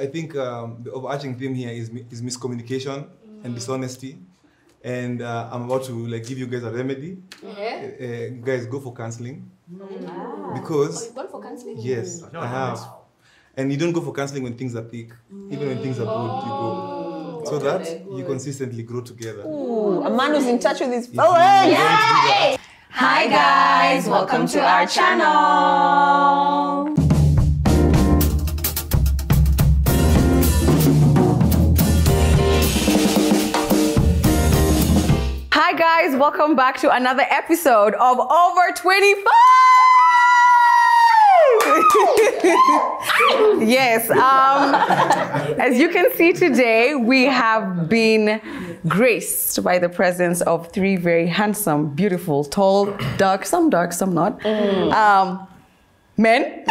I think the overarching theme here is miscommunication and dishonesty. And I'm about to give you guys a remedy. Guys, go for counseling. Because you've gone for counseling? Yes, I have. And you don't go for counseling when things are thick. Even when things are good, you go. So that you consistently grow together. Ooh, a man who's in touch with his fellas. Yay! Hi guys, welcome to our channel. Hi guys, welcome back to another episode of Over 25. Yes, as you can see today, we have been graced by the presence of three very handsome, beautiful, tall, dark, some not, men,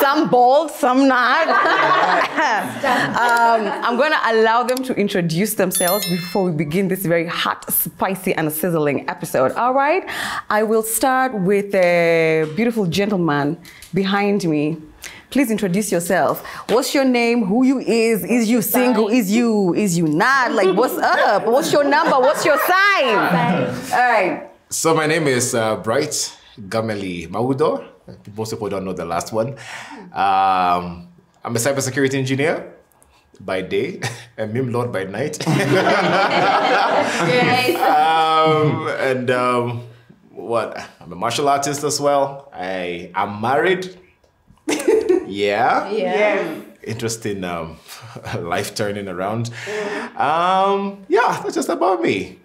some bald, some not. I'm going to allow them to introduce themselves before we begin this very hot, spicy, and sizzling episode. All right, I will start with a beautiful gentleman behind me. Please introduce yourself. What's your name? Who you is? Is you single? Is you not? Like, what's up? What's your number? What's your sign? All right. So my name is Bright Gameli Mawudo. Most people don't know the last one. I'm a cybersecurity engineer by day and meme lord by night. I'm a martial artist as well. I am married. Interesting life turning around. That's just about me.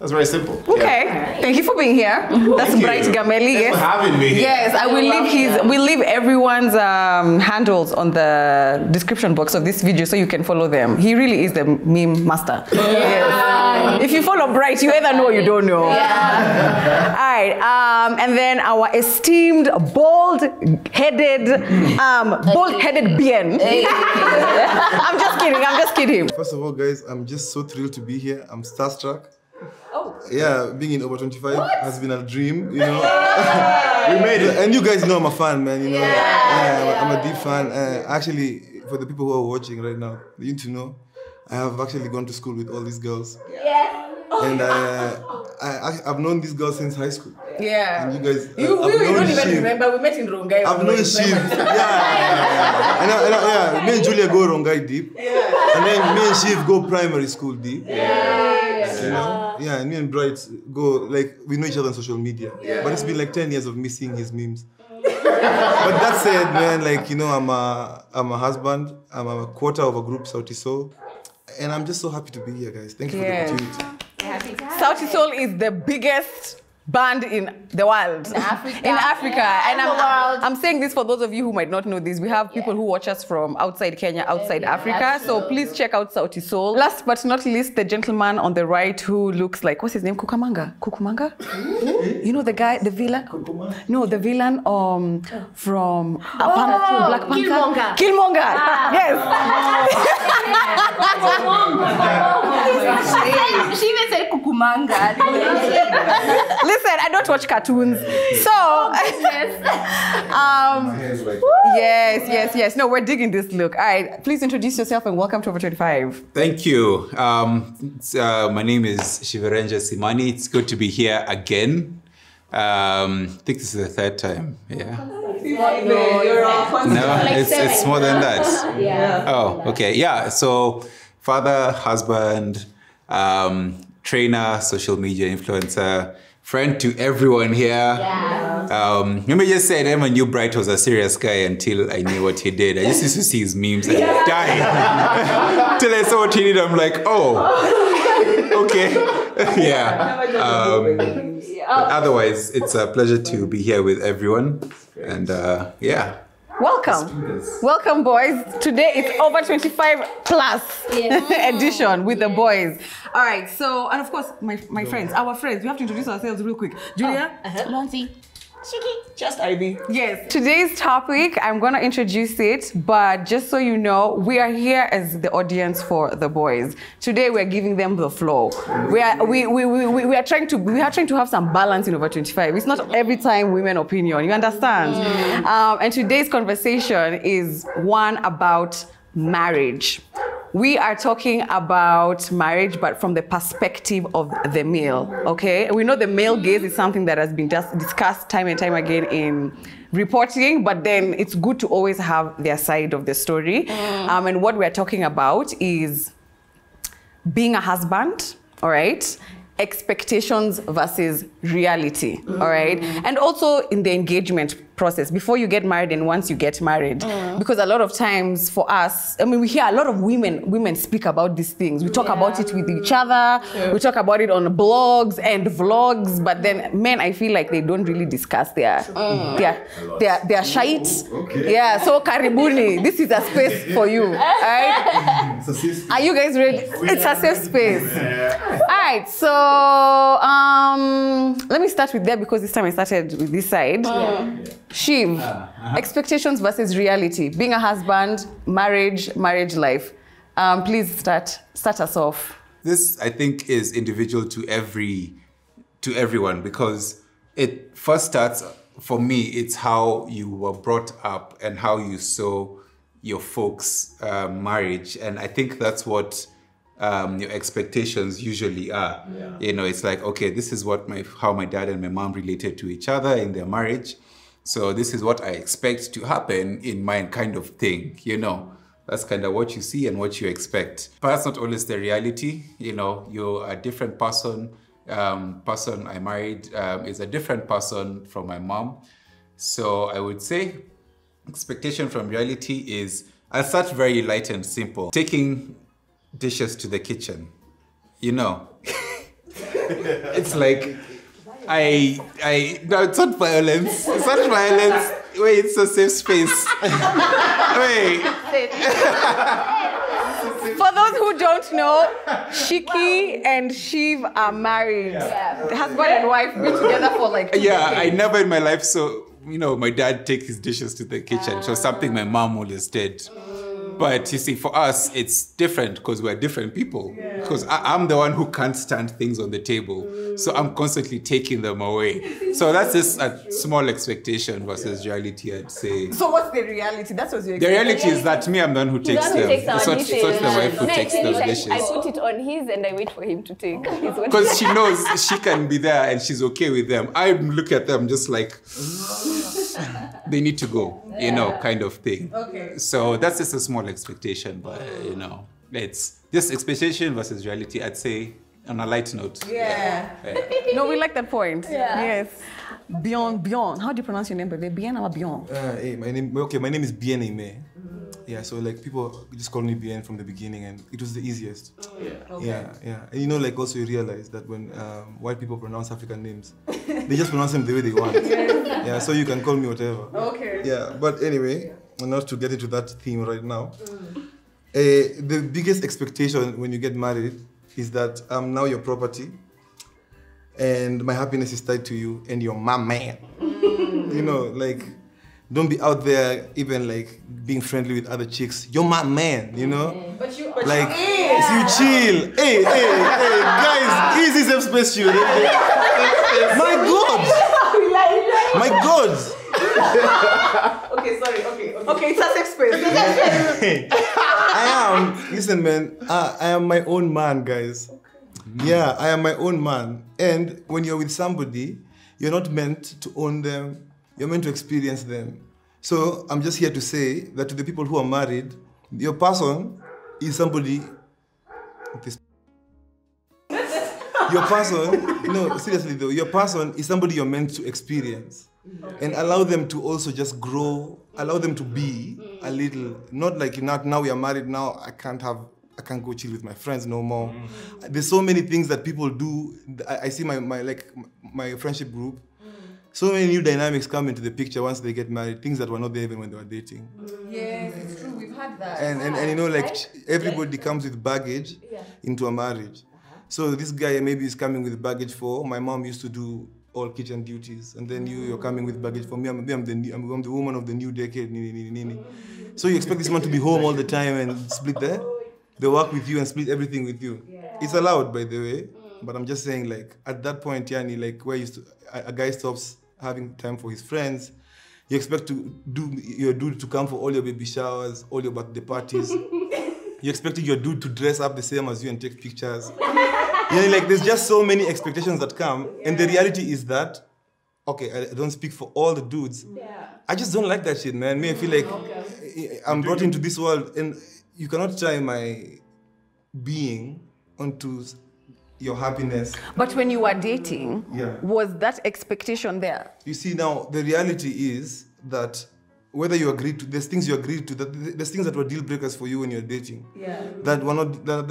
That's very simple. Okay. Yeah. Thank you for being here. That's Bright Gameli. Thanks for having me. Yes, I will leave we'll leave everyone's handles on the description box of this video so you can follow them. He really is the meme master. Yes. If you follow Bright, you either know or you don't know. Yeah. All right. And then our esteemed, bald-headed Bien. I'm just kidding. First of all, guys, I'm just so thrilled to be here. I'm starstruck. Yeah, being in Over 25 has been a dream, you know. We made it. And you guys know I'm a fan, man, you know. I'm a deep fan. Actually, for the people who are watching right now, they need to know, I have actually gone to school with all these girls. And I've known these girls since high school. And you guys... We don't even remember. We met in Rongai. I've known Shiv. And me and Julia go Rongai deep. And then me and Shiv go primary school deep. And me and Bright go, we know each other on social media. But it's been 10 years of me seeing his memes. But that said, man, I'm a husband. I'm a quarter of a group, Sauti Sol. And I'm just so happy to be here, guys. Thank you for the opportunity. Sauti Sol is the biggest band in the world. In Africa. Yeah, and I'm saying this for those of you who might not know this. We have people who watch us from outside Kenya, outside Africa. Absolutely. So please check out Sauti Sol. Last but not least, the gentleman on the right who looks like, what's his name? Kukumanga? You know the guy, the villain? No, the villain from Black Panther. Killmonger! Ah. Yes! She even said Kukumanga. Listen, I don't watch cartoons. So, yes. No, we're digging this look. All right, please introduce yourself and welcome to Over 25. Thank you. My name is Shivarenja Simani. It's good to be here again. I think this is the third time. It's more than that. Oh, okay. Yeah, so father, husband, trainer, social media influencer, friend to everyone here. Let me just say, I never knew Bright was a serious guy until I knew what he did. I just used to see his memes and die. Till I saw what he did, I'm like, oh, okay. But otherwise, it's a pleasure to be here with everyone. And welcome, boys. Today it's Over 25 plus edition with the boys. All right, so, and of course, my friends, our friends, we have to introduce ourselves real quick. Julia, Lonzi, Just Ivy. Yes. Today's topic, I'm going to introduce it, but just so you know, we are here as the audience for the boys. Today we're giving them the floor. We are trying to have some balance in Over 25. It's not every time women opinion, you understand? Mm. And today's conversation is one about marriage. We are talking about marriage, but from the perspective of the male, okay? We know the male gaze is something that has been just discussed time and time again in reporting, but then it's good to always have their side of the story. Mm. And what we're talking about is being a husband, all right? Expectations versus reality, mm. all right? And also in the engagement process, before you get married and once you get married. Mm. Because a lot of times for us, I mean, we hear a lot of women speak about these things. We talk yeah. about it with each other. Yeah. We talk about it on blogs and vlogs, but then men, I feel like they don't really discuss their, mm. their shite. Okay. Yeah, so karibuni, this is a space for you, all right? It's a safe space. Are you guys ready? It's a safe space. Yeah. All right, so let me start with that because this time I started with this side. Yeah. Yeah. Shiv, expectations versus reality. Being a husband, marriage life. Please start us off. This, I think, is individual to everyone because it first starts, for me, it's how you were brought up and how you saw your folks' marriage. And I think that's what your expectations usually are. Yeah. You know, it's like, okay, this is what how my dad and my mom related to each other in their marriage. So this is what I expect to happen in mine, kind of thing, you know. That's kind of what you see and what you expect. But that's not always the reality, you know. You're a different person. Person I married is a different person from my mom. So I would say expectation from reality is, as such, very light and simple. Taking dishes to the kitchen, you know. It's like... no, it's not violence. It's not violence. Wait, it's a safe space. Wait. For those who don't know, Shiki and Shiv are married. Yeah. Yeah. Husband and wife been together for like 2 decades. I never in my life saw, you know, my dad take his dishes to the kitchen. So something my mom always did. Mm. But you see, for us, it's different because we're different people. Yeah. Because I'm the one who can't stand things on the table. Mm. So I'm constantly taking them away. So that's just a small expectation versus reality, I'd say. So what's the reality? That's what you're expecting. The reality is that me, I'm the one who takes them. It's not the wife who takes them dishes. I put it on his and I wait for him to take. Because she knows she can be there and she's okay with them. I look at them just like, they need to go, you know, kind of thing. Okay. So that's just a small expectation, but you know. It's just expectation versus reality, I'd say, on a light note. Yeah. Yeah. No, we like that point. Yeah. Yes. Bien. How do you pronounce your name, baby? Bien or Bien? Hey, my name is Bien-Aimé. Mm. Yeah, so like people just call me Bien from the beginning and it was the easiest. Yeah. Okay. Yeah. And you know, like also you realize that when white people pronounce African names, they just pronounce them the way they want. Yeah. Yeah, so you can call me whatever. Okay. Yeah, but anyway, not to get into that theme right now. Mm. The biggest expectation when you get married is that I'm now your property and my happiness is tied to you and you're my man. Mm. You know, like, don't be out there even like being friendly with other chicks. You're my man, you know? But like, you chill. Hey, guys, easy safe space to you. My God. Okay, sorry, okay. It's a safe space. Listen, man, I am my own man, guys. Okay. Yeah, I am my own man. And when you're with somebody, you're not meant to own them. You're meant to experience them. So I'm just here to say that to the people who are married, your person is somebody... Your person, no, seriously though, your person is somebody you're meant to experience. Okay. And allow them to also just grow, allow them to be a little, not like now we are married, now I can't go chill with my friends no more. Mm. There's so many things that people do. I see my friendship group, so many new dynamics come into the picture once they get married, things that were not there even when they were dating. Yes, it's true, we've had that. And you know, like everybody comes with baggage into a marriage. So this guy maybe is coming with baggage for, my mom used to do all kitchen duties, and then you're coming with baggage. For me, I'm the woman of the new decade. So you expect this man to be home all the time and split the work with you and split everything with you. It's allowed, by the way, but I'm just saying, like, at that point, yani, like, where a guy stops having time for his friends, you expect your dude to come for all your baby showers, all your birthday parties. You expected your dude to dress up the same as you and take pictures. You know, like, there's just so many expectations that come, yeah. And the reality is that, okay, I don't speak for all the dudes. Yeah. I just don't like that shit, man. Me, I feel like I'm brought into this world, and you cannot tie my being onto your happiness. But when you were dating, was that expectation there? You see, now, the reality is that whether you agreed to, there's things you agreed to, there's things that were deal breakers for you when you're dating. Yeah. That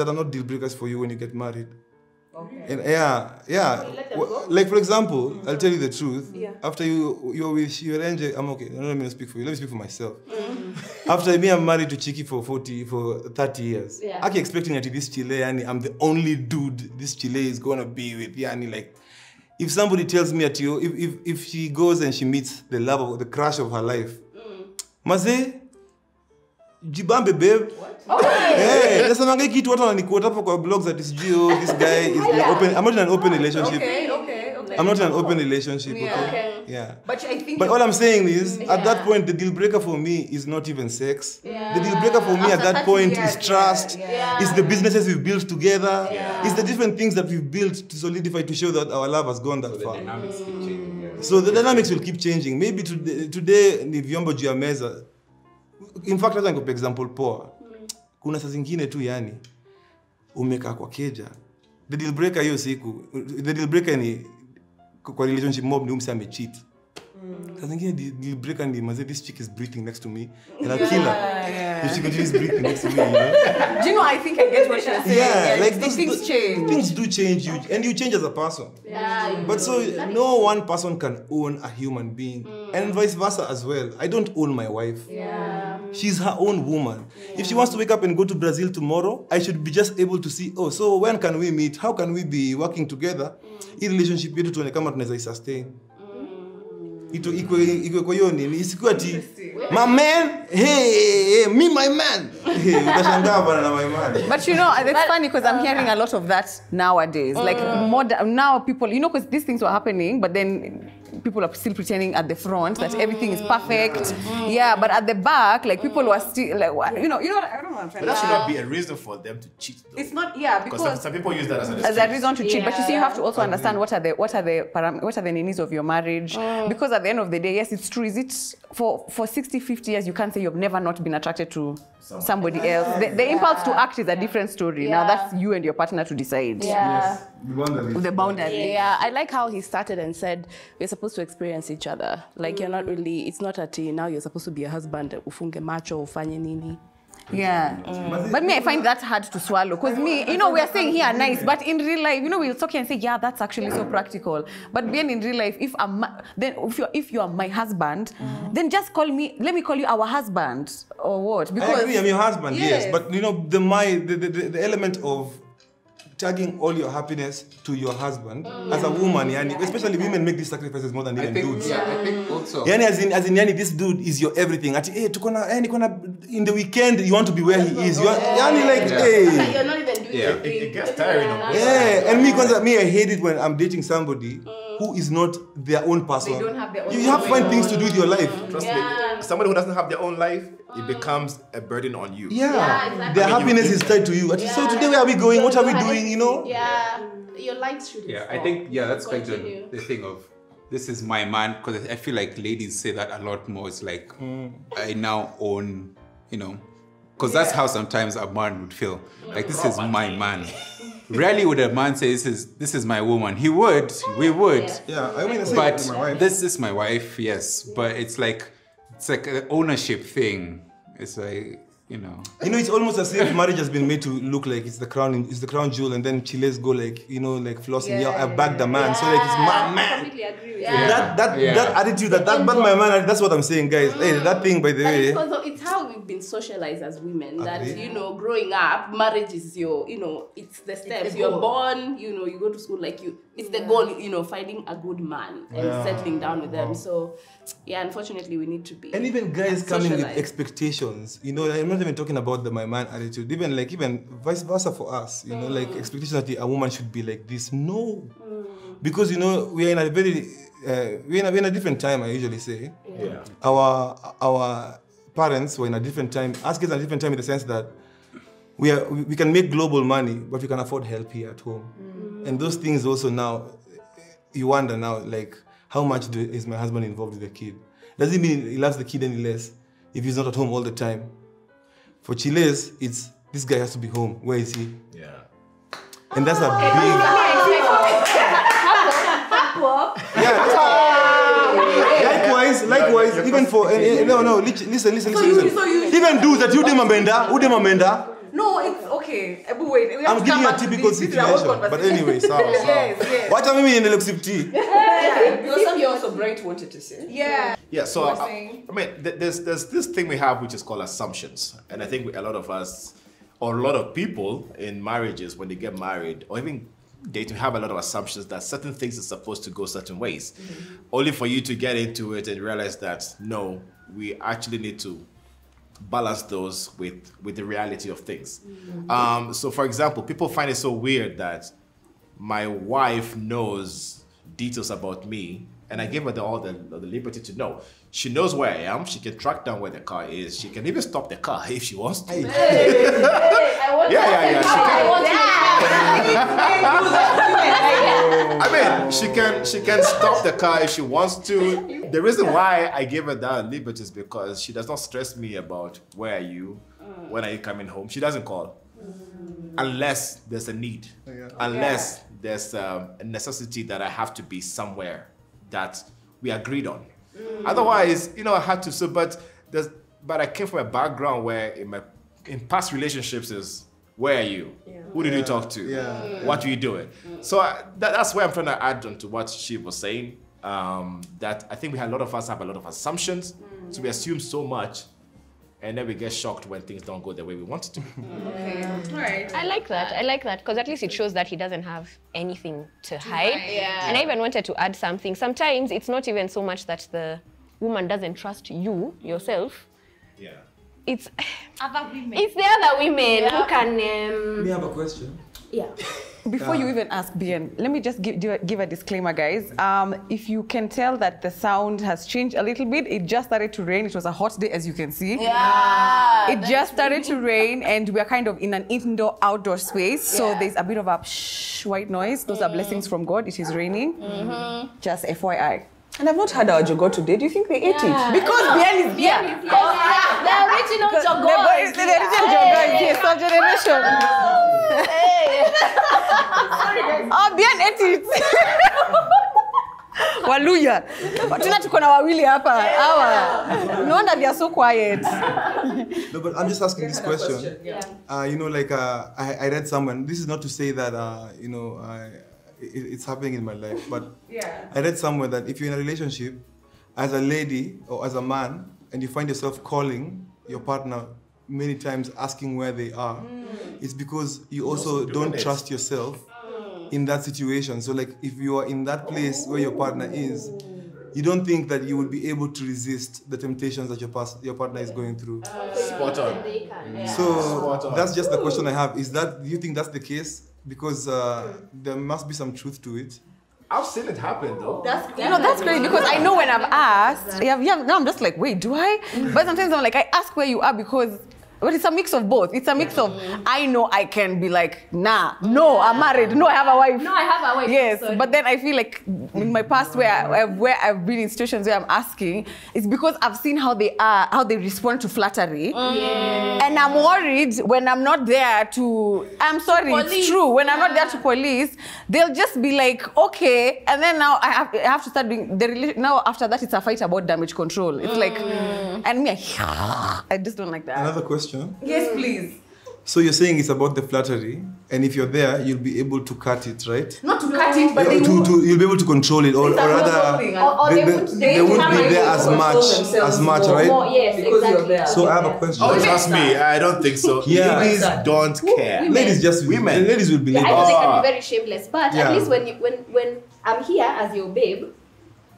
are not deal breakers for you when you get married. Okay. And like, for example, I'll tell you the truth. Yeah. After you're with Shivarenja, I'm okay. I'm not going to speak for you. Let me speak for myself. Mm-hmm. After me, I'm married to Chiki for 30 years. Yeah. I'm expecting that this Chile, yani, I'm the only dude this Chile is going to be with. Yani, like, if somebody tells me that if she goes and she meets the love of the crush of her life, Maze, Jibambe, babe. What? Oh, hey, there's some kitu watu wananikuota hapo kwa blogs that is Geo, this guy is open. I'm not in an open relationship. Okay, okay, okay. I'm not in an open relationship. Okay? Yeah. Okay. Yeah. But I think. But all I'm saying is, at that point, the deal breaker for me is not even sex. Yeah. The deal breaker for me at that point is trust. Yeah. Yeah. It's the businesses we've built together. Yeah. It's the different things that we've built to solidify, to show that our love has gone that far. The dynamics keep changing. So the dynamics will keep changing. Maybe today ni vyombo juu ya meza. In fact, hata nikupe example poa. Kuna saa zingine tu yani umekaa kwa keja. The deal breaker hiyo siku, the deal breaker ni kwa relationship mob ni umse amecheat. Saa zingine the deal breaker ni maze, this chick is breathing next to me and I kill her. If she continues breathing next to me, you know. Do you know, I think I get what you're saying. Yeah, yeah, like things change. Things do change you, and you change as a person. Yeah. But so no one person can own a human being, and vice versa as well. I don't own my wife. Yeah. She's her own woman. Yeah. If she wants to wake up and go to Brazil tomorrow, I should be just able to see, oh, so when can we meet? How can we be working together? In relationship, yetu tuonekana tunaweza sustain. My man, hey, me, my man. But you know, it's funny because I'm hearing a lot of that nowadays. Like, now people, you know, because these things were happening, but then people are still pretending at the front that everything is perfect. Yeah, but at the back, like, people were still, like, you know, I don't know what I'm trying to say. That should not be a reason for them to cheat, though. It's not, yeah, because some people use that as a reason to cheat. But you see, you have to also understand what are the needs of your marriage, because at the end of the day, yes, it's true. Is it for 60, 50 years, you can't say you've never not been attracted to somebody else. The impulse to act is a different story. Yeah. Now that's you and your partner to decide. Yeah. Yes. The boundaries. Yeah, I like how he started and said, we're supposed to experience each other. Like, you're not really, it's not at now you're supposed to be a husband. Ufunge macho, ufanye nini. Yeah. But me, I find that hard to swallow. Because me, you know, we are saying here nice, but in real life, you know, we'll talk here and say, yeah, that's actually so practical. But being in real life, if you are my husband, then just call me, let me call you our husband or what? Because I agree, I'm your husband, yes. But you know, the element of tagging all your happiness to your husband as a woman, yani, especially women make these sacrifices more than even dudes. Yeah, I think also. Yani, as in, yani, this dude is your everything. At hey, in the weekend, you want to be where he is. You want, yani, like, hey. You're not even doing it gets tiring. Yeah, and me, I hate it when I'm dating somebody who is not their own person. They don't have their own. You have to find things to do with your life. Trust me, somebody who doesn't have their own life, it becomes a burden on you. Yeah, exactly. Their happiness is tied to you. So today, where are we going? What are we doing? You know? Yeah, your life should. Yeah, I think that's quite the thing of this is my man, because I feel like ladies say that a lot more. It's like I now own, you know, because that's how sometimes a man would feel. Like, this is my man. Rarely would a man say this is my woman. He would, we would. Yeah, I mean, but my wife. This is my wife. Yes, but it's like an ownership thing. It's like, you know, it's almost as if marriage has been made to look like it's the crown jewel, and then chiles go like, you know, like flossing. Yeah, I bagged the man, so like it's my man. I completely agree with you. That attitude, that bagged my man. That's what I'm saying, guys. Hey, that thing, by the way. It's how we been socialized as women that, you know, growing up, marriage is your, you know, it's the steps. You're born, you know, you go to school, like you, it's the goal, you know, finding a good man and settling down with them. So, yeah, unfortunately, we need to be. And even guys coming with expectations, you know, I'm not even talking about the my man attitude, even like, even vice versa for us, you know, like expectations that a woman should be like this. No, because, you know, we are in a very, we're in a different time, I usually say. Yeah. Our parents were in a different time. Us kids are in a different time in the sense that we can make global money, but we can afford help here at home. Mm-hmm. And those things also now, you wonder now, like, how much is my husband involved with the kid? Does it mean he loves the kid any less if he's not at home all the time? For Chiles, it's, this guy has to be home. Where is he? Yeah. And that's a Likewise, even for listen. Even dudes that you demamenda. No, it's okay. But wait, we have I'm to giving you a typical situation, but anyway, yes. What I mean in the LXFT. Because something also Bright wanted to say. Yeah. Yeah. So I mean, there's this thing we have which is called assumptions, and I think a lot of us, or a lot of people in marriages when they get married, or even they to have a lot of assumptions that certain things are supposed to go certain ways, only for you to get into it and realize that no, we actually need to balance those with the reality of things. So for example, people find it so weird that my wife knows details about me, and I gave her all the liberty to know. She knows where I am. She can track down where the car is. She can even stop the car if she wants to. Hey, I mean, she can stop the car if she wants to. The reason why I gave her that liberty is because she does not stress me about where are you, when are you coming home. She doesn't call. Unless there's a need. Unless there's a necessity that I have to be somewhere that we agreed on. Otherwise, you know, I had to. So, but I came from a background where in past relationships is, where are you? Who did you talk to? What are you doing? So that's where I'm trying to add on to what she was saying. That I think a lot of us have a lot of assumptions, so we assume so much, and then we get shocked when things don't go the way we want it to. All right. I like that, because at least it shows that he doesn't have anything to hide. And I even wanted to add something. Sometimes it's not even so much that the woman doesn't trust you, yourself. It's other women. It's the other women who can... We have a question. Before you even ask, Bien, let me just give a disclaimer, guys. If you can tell that the sound has changed a little bit, it just started to rain. It was a hot day, as you can see. It just started to rain, and we're kind of in an indoor-outdoor space, so there's a bit of a white noise. Those are blessings from God. It is raining. Just FYI. And I've not had our jogo today. Do you think they ate it? Because Bien is here. The original jogo. The original jogo is here. Third generation. Oh, Bien ate it. Waluya. But tuna tuko na wawili hapa. No wonder they are so quiet. No, but I'm just asking this question. You know, like I read someone. This is not to say that you know. It's happening in my life, but I read somewhere that if you're in a relationship, as a lady or as a man, and you find yourself calling your partner many times asking where they are, it's because you also don't trust yourself in that situation. So like if you are in that place where your partner is, you don't think that you would be able to resist the temptations that your partner is going through. Spot on. So Spot on. That's just the question I have. Is that, do you think that's the case? Because there must be some truth to it. I've seen it happen though. That's crazy, because I know when I've asked, now I'm just like, wait, do I? But sometimes I'm like, I ask where you are because, but it's a mix of both. It's a mix of, I know I can be like, nah, no, I'm married. No, I have a wife. Yes, sorry. But then I feel like in my past where I've been in situations where I'm asking, it's because I've seen how they are, how they respond to flattery. And I'm worried when I'm not there to, I'm sorry, police. It's true. When I'm not there to police, they'll just be like, okay. And then now I have to start doing, now after that, it's a fight about damage control. It's like, and me, I just don't like that. Another question. Yes, please. So you're saying it's about the flattery, and if you're there, you'll be able to cut it, right? Not to cut it, but yeah, you'll be able to control it, or rather, they won't be there as much, right? More, yes, because exactly. There. So I have a question. Oh, trust me, I don't think so. Yeah. Ladies don't care. Ladies just women. Ladies will believe. Yeah, I think they can be very shameless, but at least when I'm here as your babe.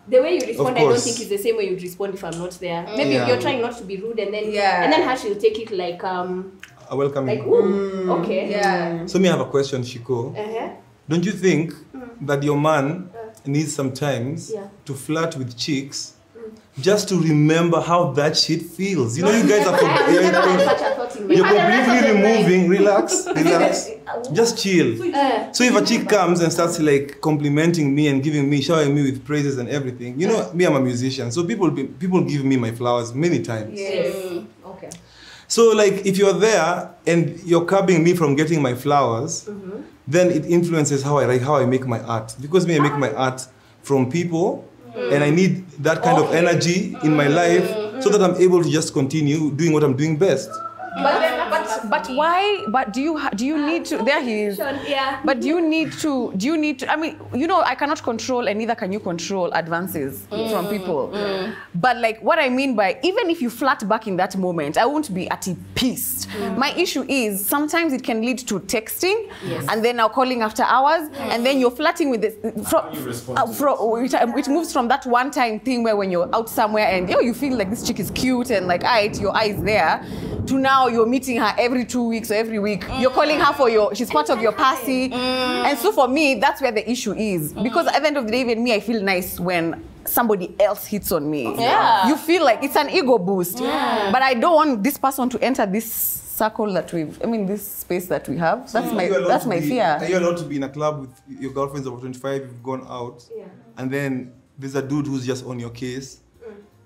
The way you respond, I don't think is the same way you'd respond if I'm not there. Maybe if you're trying not to be rude, and then her, she'll take it like a welcoming. Like, okay. Yeah. So me, I have a question, Shiko. Don't you think that your man needs sometimes to flirt with chicks just to remember how that shit feels? You know, you guys are completely removing. Relax. Just chill. So if a chick comes and starts like complimenting me and giving me, showering me with praises and everything, you know, me, I'm a musician, so people give me my flowers many times. Yes. Okay. So like if you're there and you're curbing me from getting my flowers, then it influences how I make my art, because me, I make my art from people, and I need that kind of energy in my life so that I'm able to just continue doing what I'm doing best. But why? But do you need to? There he is. Yeah. But do you need to? I mean, you know, I cannot control, and neither can you control advances from people. But like, what I mean by, even if you flirt back in that moment, I won't be at peace. My issue is sometimes it can lead to texting, and then now calling after hours, and then you're flirting with this. It moves from that one-time thing where when you're out somewhere and you feel like this chick is cute and like, alright, your eye's there, to now you're meeting her every 2 weeks or every week. You're calling her she's part of your party. And so for me, that's where the issue is. Because at the end of the day, even me, I feel nice when somebody else hits on me. Yeah. You feel like it's an ego boost. Yeah. But I don't want this person to enter this circle that this space that we have. That's my fear. Are you allowed to be in a club with your girlfriends over 25, you've gone out, and then there's a dude who's just on your case,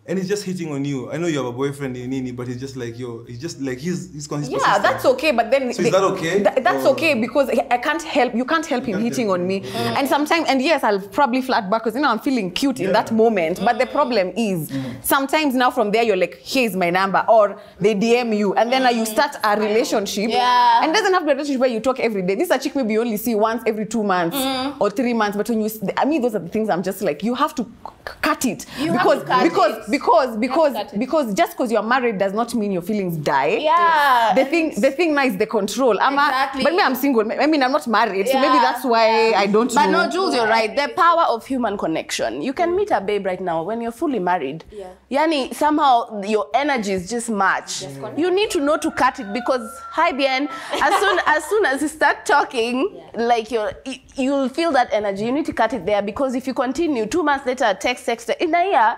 and he's just hitting on you. I know you have a boyfriend in Nini, but he's just like, he's consistent. Yeah, that's okay, but then... So is that okay? That's okay, because I can't help, you can't help him hitting on me. Mm. And sometimes, and yes, I'll probably flat back because, you know, I'm feeling cute in that moment, but the problem is, sometimes now from there, you're like, here's my number, or they DM you, and then you start a relationship, and it doesn't have to be a relationship where you talk every day. This is a chick maybe you only see once every 2 months or 3 months, but when you, I mean, those are the things I'm just like, you have to cut it. Because just because you're married does not mean your feelings die. Yeah. The thing now is the control. Exactly. But me, I'm single. I mean, I'm not married, so maybe that's why I don't know. But no, Jules, you're right. The power of human connection. You can meet a babe right now when you're fully married. Yeah. Yani, somehow your energies just match. You need to know to cut it, because hi Bien, as soon as you start talking, like you'll feel that energy. You need to cut it there, because if you continue, 2 months later, text in a year,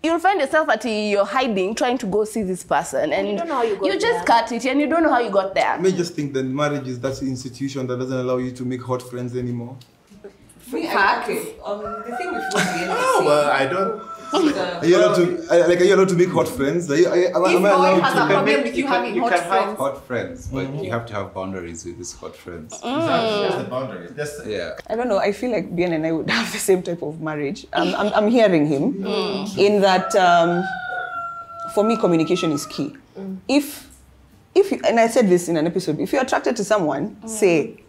you'll find yourself at you're hiding, trying to go see this person, and you don't know how you just cut it, and you don't know how you got there. You may just think that marriage is that institution that doesn't allow you to make hot friends anymore. The thing with women. No, well, I don't. Are you allowed to make hot friends? Am I allowed to have hot friends, but you have to have boundaries with these hot friends. Exactly. That's the boundaries. I don't know. I feel like Bien and I would have the same type of marriage. I'm hearing him in that. For me, communication is key. If you, and I said this in an episode, if you're attracted to someone, say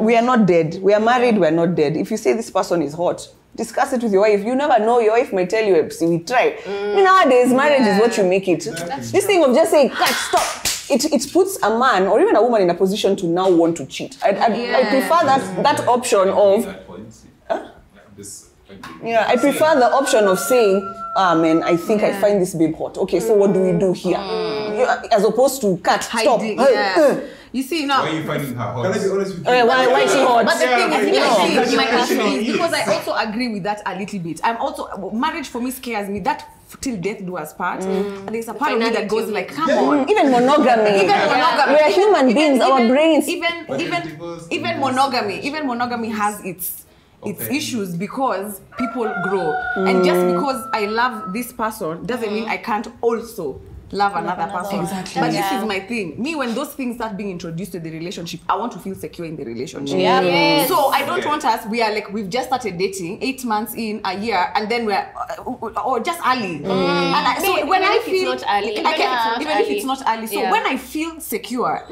we are not dead. We are married. We are not dead. If you say this person is hot, discuss it with your wife. You never know. Your wife may tell you, we try. I mean, nowadays, marriage is what you make it. This thing of just saying, cut, stop. It puts a man or even a woman in a position to now want to cheat. I prefer that option of... I prefer the option of saying, man, I think I find this babe hot. Okay, so what do we do here? As opposed to cut, stop. You see, now. Why are you finding her hot? Can I be honest with you? Why is she hot? But the thing is, because I also agree with that a little bit. I'm also, marriage for me scares me. That till death do us part. And there's a part of me that goes like, come on. Even monogamy. We are human beings. Our brains. Even monogamy has its issues, because people grow. And just because I love this person doesn't mean I can't also love another person. Exactly. But this is my thing. Me, when those things start being introduced to the relationship, I want to feel secure in the relationship. Yeah. Yes. So I don't want us, we are like, we've just started dating, 8 months in, a year, and then we're, or just early. Mm. And I, so maybe, when I feel, it's not early. Even if it's not early. So when I feel secure,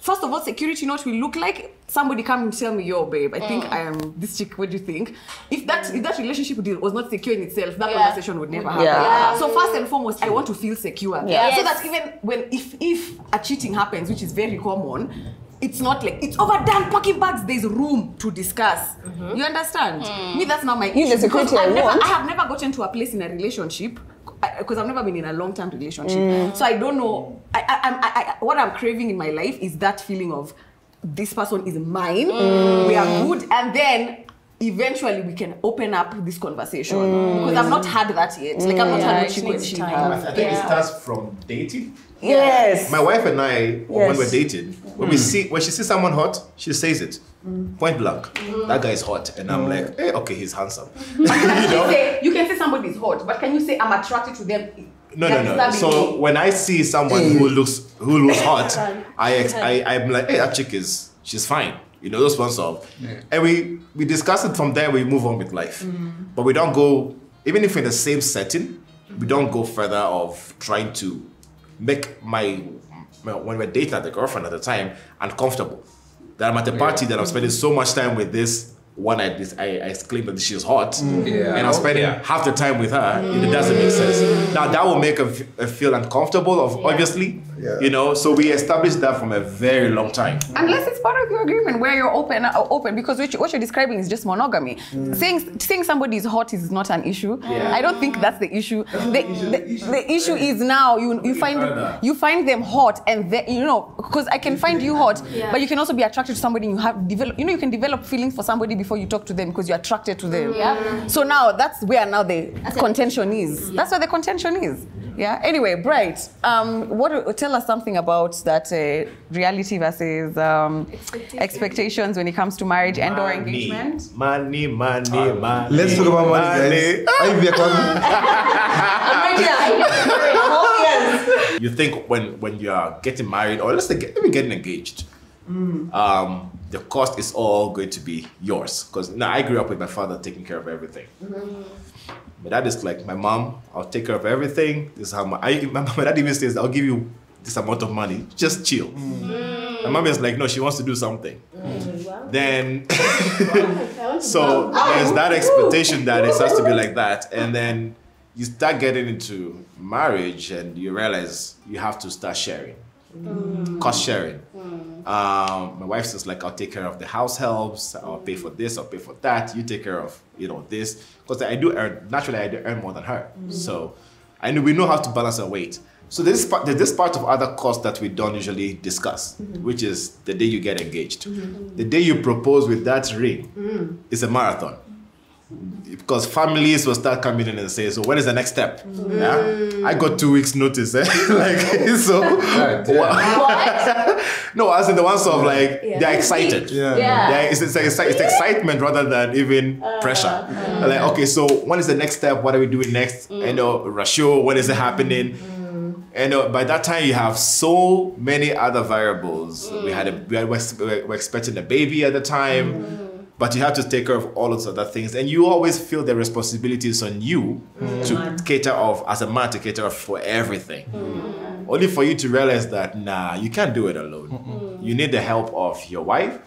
first of all, security, you know what we look like? Somebody come and tell me, yo, babe, I think I am this chick, what do you think? If that relationship was not secure in itself, that conversation would never happen. Yeah. So first and foremost, I want to feel secure. Yeah. So that even when, if a cheating happens, which is very common, it's not like, it's overdone, packing bags, there's room to discuss. Mm-hmm. You understand? Mm. Me, that's not my issue. I have never gotten to a place in a relationship because I've never been in a long-term relationship. Mm. So I don't know. What I'm craving in my life is that feeling of this person is mine, we are good, and then eventually we can open up this conversation. Mm. Because I've not had that yet. Like, I've not had what she needs time. I think it starts from dating. Yes. My wife and I, when we're dating, when she sees someone hot, she says it. Point blank. That guy is hot. And I'm like, hey, okay, he's handsome. You can say somebody's hot, but can you say I'm attracted to them? No. So when I see someone who looks hot, I'm like, hey, that chick is, she's fine. You know, those ones are. Yeah. And we discuss it from there, we move on with life. But we don't go, even if we're in the same setting, we don't go further of trying to make when we're dating the girlfriend at the time, uncomfortable. That I'm at a party that I'm spending so much time with this one, I exclaim that she's hot, and I'm spending half the time with her. It doesn't make sense. Now that will make her feel uncomfortable, obviously, you know. So we established that from a very long time. Unless it's part of your agreement where you're open, because what you're describing is just monogamy. Saying somebody is hot is not an issue. Yeah. I don't think that's the issue. The issue is now you find them hot, and they, you know, because I can find you hot, but you can also be attracted to somebody. And you can develop feelings for somebody before you talk to them because you're attracted to them. Yeah. So now that's where the contention is. Yeah. That's where the contention is. Yeah. Anyway, Bright, tell us something about that reality versus expectations when it comes to marriage and/or engagement. Money. Let's talk about money, guys. Are you You think when you are getting married, or let's say even getting engaged, the cost is all going to be yours. Because now I grew up with my father taking care of everything. My dad is like, my mom, I'll take care of everything. This is how my dad even says, I'll give you this amount of money. Just chill. My mom is like, no, she wants to do something. Wow. Then, so there's that expectation that it has to be like that. And then you start getting into marriage and you realize you have to start sharing. Cost sharing. My wife says like, I'll take care of the house helps, I'll pay for this, I'll pay for that, you take care of, you know, this. Because I do earn more than her. So we know how to balance our weight. So there's this part of other costs that we don't usually discuss, which is the day you get engaged. The day you propose with that ring is a marathon. Because families will start coming in and say, so what is the next step? Yeah? I got 2 weeks notice. No, as in the ones of like, they're excited. It's excitement rather than even pressure. Like, okay, so what is the next step? What are we doing next? You know, ratio, what is it happening? And by that time, you have so many other variables. We were expecting a baby at the time. But you have to take care of all those other things. And you always feel the responsibilities on you to cater off, as a man, to cater off for everything. Only for you to realize that, nah, you can't do it alone. You need the help of your wife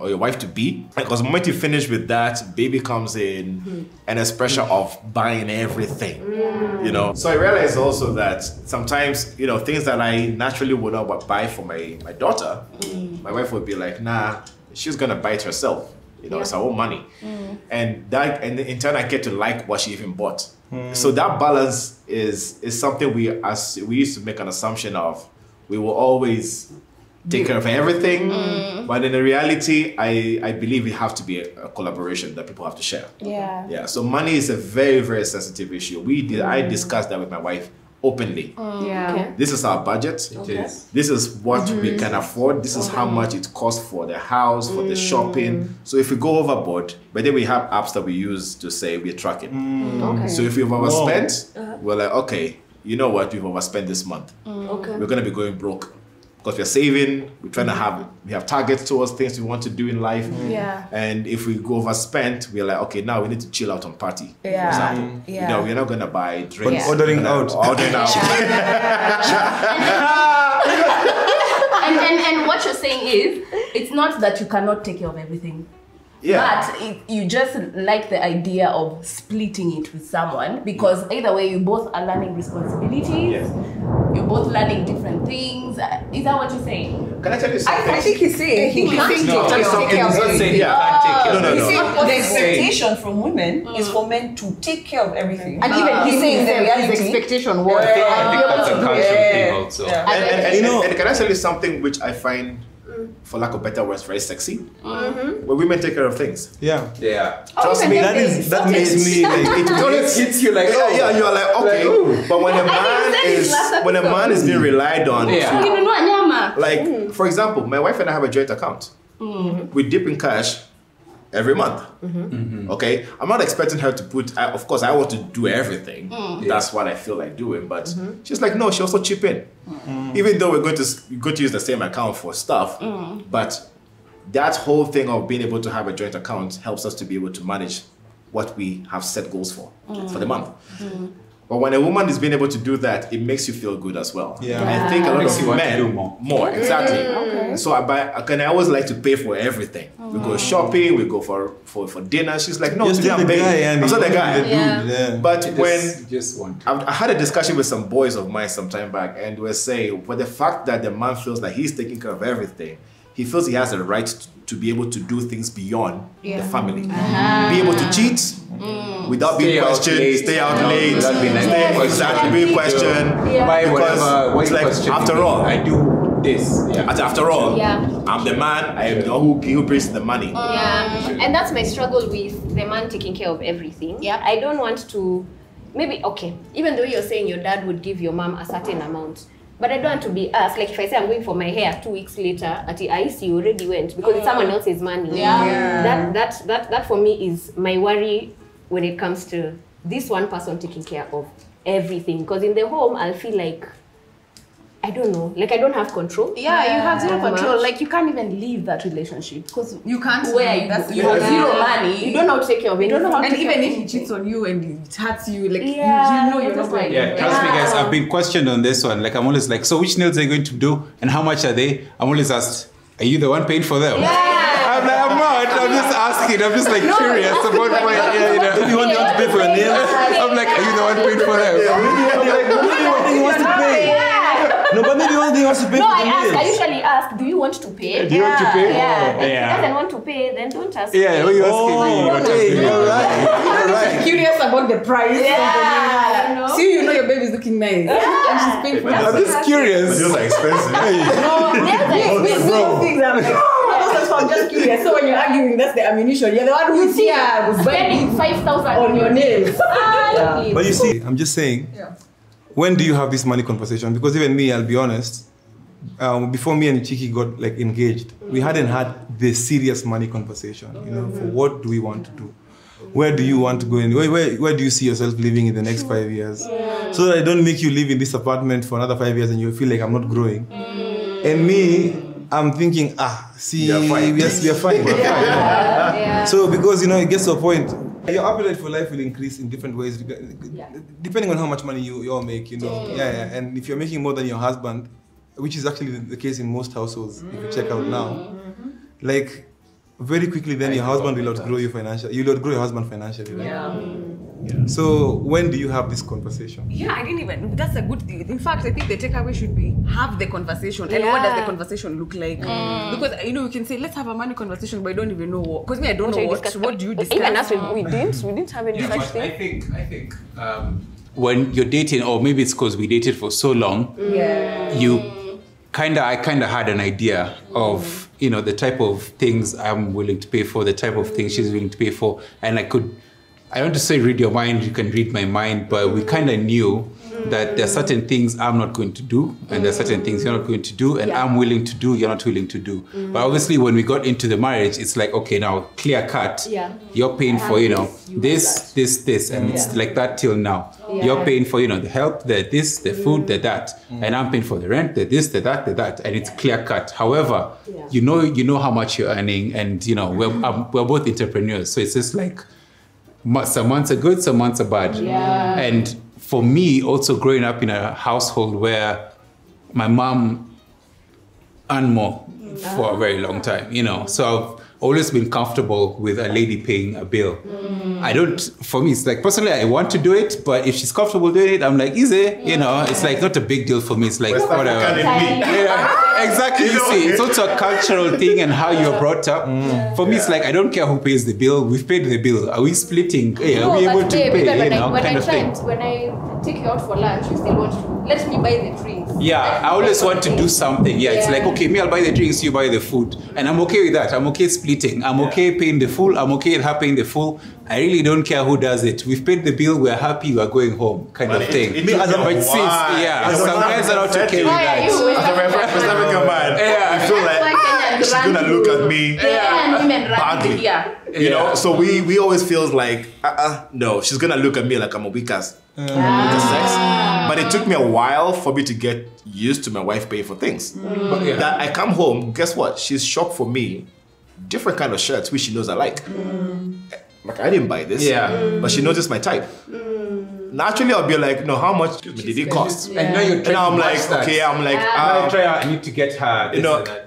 or your wife-to-be. Because the moment you finish with that, baby comes in and there's pressure of buying everything, you know? So I realized also that sometimes, you know, things that I naturally would not buy for my daughter, my wife would be like, nah, she's gonna buy it herself. You know, it's our own money. And in turn, I get to like what she even bought. So that balance is something we used to make an assumption of. We will always take care of everything. But in the reality, I believe it have to be a collaboration that people have to share. Yeah. So money is a very, very sensitive issue. I discussed that with my wife openly. This is our budget. This is what we can afford. This is how much it costs for the house, for the shopping. So if we go overboard, but then we have apps that we use to say we're tracking. So if we've overspent, we're like, okay, you know what, we've overspent this month. Okay. We're going to be going broke. Because we're saving, we're trying to have, we have targets towards things we want to do in life. Yeah. And if we go overspent, we're like, okay, now we need to chill out on party. Yeah. For example. Yeah. You know, we're not going to buy drinks. But ordering out. Ordering out. And what you're saying is, it's not that you cannot take care of everything. Yeah. But it, you just like the idea of splitting it with someone, because either way, you both are learning responsibilities. Yes. You're both learning different things. Is that what you're saying? Can I tell you something? I think he's saying no, the expectation from women is for men to take care of everything. And even he's saying the reality. Expectation was. I think that's a cultural thing also. And can I tell you something which I find, for lack of better words, very sexy. But women take care of things. Yeah. Yeah. Trust me, that makes me it always hits you like, oh yeah, you're like, okay. Like, but when a man is being relied on, like for example, my wife and I have a joint account. We dip in cash every month. Okay. I'm not expecting her to put, of course I want to do everything. That's what I feel like doing, but she's like, no, she also chip in. Even though we're going to use the same account for stuff, but that whole thing of being able to have a joint account helps us to be able to manage what we have set goals for the month. But when a woman is being able to do that, it makes you feel good as well. Yeah. I think a lot of men do more. Exactly. Okay. So I always like to pay for everything. We go shopping, we go for dinner. She's like, no, today I'm paying. I'm not the guy. Yeah. But I had a discussion with some boys of mine some time back, and we're saying, but the fact that the man feels like he's taking care of everything, he feels he has a right to be able to do things beyond the family. Be able to cheat without being questioned, stay out late, be questioned. Because it's like, after all, I do this. Yeah. After all, I'm the man, I am the one who brings the money. And that's my struggle with the man taking care of everything. Yeah. I don't want to, maybe, okay, even though you're saying your dad would give your mom a certain amount, but I don't want to be asked, like if I say I'm going for my hair 2 weeks later, I see you already went, because it's someone else's money. That for me is my worry when it comes to this one person taking care of everything. Because in the home, I'll feel like, I don't know, like I don't have control. Yeah, you have zero control. Much. Like you can't even leave that relationship because you can't. You have zero money. You don't know how to take care of anything. And even if he cheats on you and it hurts you, like you know you're not right. Yeah, trust me, guys. I've been questioned on this one. Like I'm always like, so which nails are you going to do and how much are they? I'm always asked, are you the one paying for them? I'm like, I'm not. I'm just asking. I'm just like curious about my. Yeah, you know, if you want me to pay for your nails, I'm like, are you the one paying for them? I'm like, who wants to pay? No, but maybe one thing has to pay. No, I usually ask, do you want to pay? Do you want to pay? Yeah. If he doesn't want to pay, then don't ask. Yeah, when you ask me, you're right. You're right. Curious about the price. Yeah. You know? See, you know your baby's looking nice. Yeah. And she's paying for it. I'm just curious. Those are expensive. No, those things are like. I'm just curious. So when you're arguing, that's the ammunition. You're the one who's here spending 5,000 on your nails. But you see, I'm just saying. Yeah. When do you have this money conversation? Because even me, I'll be honest, before me and Chiki got like engaged, we hadn't had this serious money conversation, you know, for what do we want to do? Where do you want to go? And where do you see yourself living in the next 5 years? So that I don't make you live in this apartment for another 5 years and you feel like I'm not growing. And me, I'm thinking, see, yes, we are fine. So because, you know, it gets to a point. Your appetite for life will increase in different ways, depending on how much money you all make, you know. And if you're making more than your husband, which is actually the case in most households, if you check out now, like, very quickly then your husband will outgrow you financially. You'll outgrow your husband financially, right? Yeah. So when do you have this conversation? Yeah, I didn't even, that's a good thing. In fact, I think the takeaway should be have the conversation. And what does the conversation look like? Because, you know, you can say, let's have a money conversation, but I don't even know what. Because me, I don't know what do you discuss? Even us, we didn't have any such thing. I think when you're dating, or maybe it's because we dated for so long, I kind of had an idea of, you know, the type of things I'm willing to pay for, the type of things she's willing to pay for. And I don't want to say read your mind, you can read my mind, but we kind of knew that there are certain things I'm not going to do, and there are certain things you're not going to do, and I'm willing to do, you're not willing to do. But obviously when we got into the marriage, it's like, okay, now clear cut, you're paying for, you know, this, and it's like that till now. Yeah. You're paying for, you know, the help, the this, the food, the that, and I'm paying for the rent, the this, the that, the that, and it's clear cut. However, you know how much you're earning, and you know we're both entrepreneurs, so it's just like some months are good, some months are bad. Yeah. And for me, also growing up in a household where my mom earned more for a very long time, you know, so I've always been comfortable with a lady paying a bill. I don't, for me, it's like, personally, I want to do it, but if she's comfortable doing it, I'm like, easy, you know, it's like not a big deal for me. It's like, whatever. Yeah, exactly, you see, it's also a cultural thing and how you're brought up. For me, it's like, I don't care who pays the bill. We've paid the bill. Are we splitting? No, are we able to pay, you know, when I take you out for lunch, you still want to, let me buy the drinks. Yeah, I always want to do something. Yeah, it's like, okay, me, I'll buy the drinks, you buy the food. And I'm okay with that. I'm okay splitting. I'm okay paying the full. I'm okay her paying the full. I really don't care who does it. We've paid the bill, we're happy, we're going home, kind of thing. But some guys are not okay with that. I feel like she's gonna look at me badly. You know, so we always feels like, no, she's gonna look at me like I'm a weak ass. But it took me a while for me to get used to my wife paying for things. But that I come home, guess what? She's shocked for me. Different kind of shirts, which she knows I like. Like, I didn't buy this, but she noticed my type. Naturally, I'll be like, no, how much did it cost? And now you're trying to match that. Okay, I'm like, I need to get her. You know, no,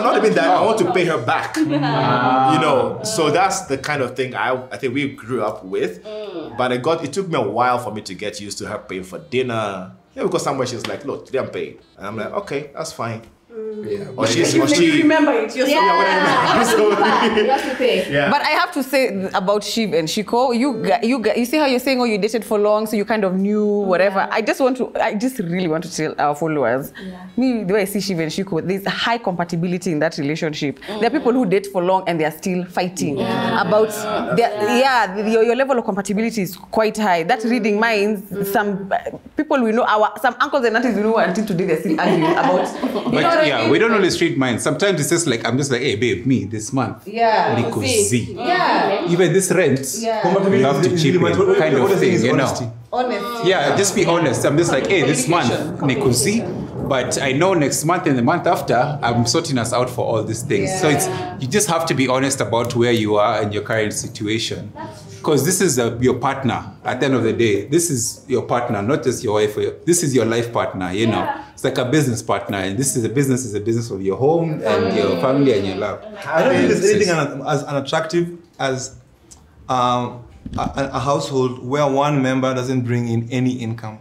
not even that. I want to pay her back. You know, so that's the kind of thing I think we grew up with. But it took me a while for me to get used to her paying for dinner. Yeah, because somewhere she's like, look, today I'm paying. And I'm like, okay, that's fine. Or she remember it. You have to pay. But I have to say about Shiv and Shiko, you see how you're saying, oh, you dated for long, so you kind of knew whatever. I just really want to tell our followers, me, the way I see Shiv and Shiko, there's high compatibility in that relationship. There are people who date for long and they are still fighting about your level of compatibility is quite high. That's reading minds. Some people we know, some uncles and aunties we know until today they're still angry about. Yeah, we don't always treat mine. Sometimes it's just like, I'm just like, hey, babe, me, this month. Even this rent. We love to cheap it, kind of thing, you know. Honesty. Yeah, just be honest. I'm just like, hey, this month, Nikuzi, but I know next month and the month after, I'm sorting us out for all these things. So you just have to be honest about where you are and your current situation. Because this is your partner. At the end of the day, this is your partner, not just your wife. This is your life partner, you know. It's like a business partner, and this is a business of your home and your family and your love. I don't think there's anything as unattractive as a household where one member doesn't bring in any income.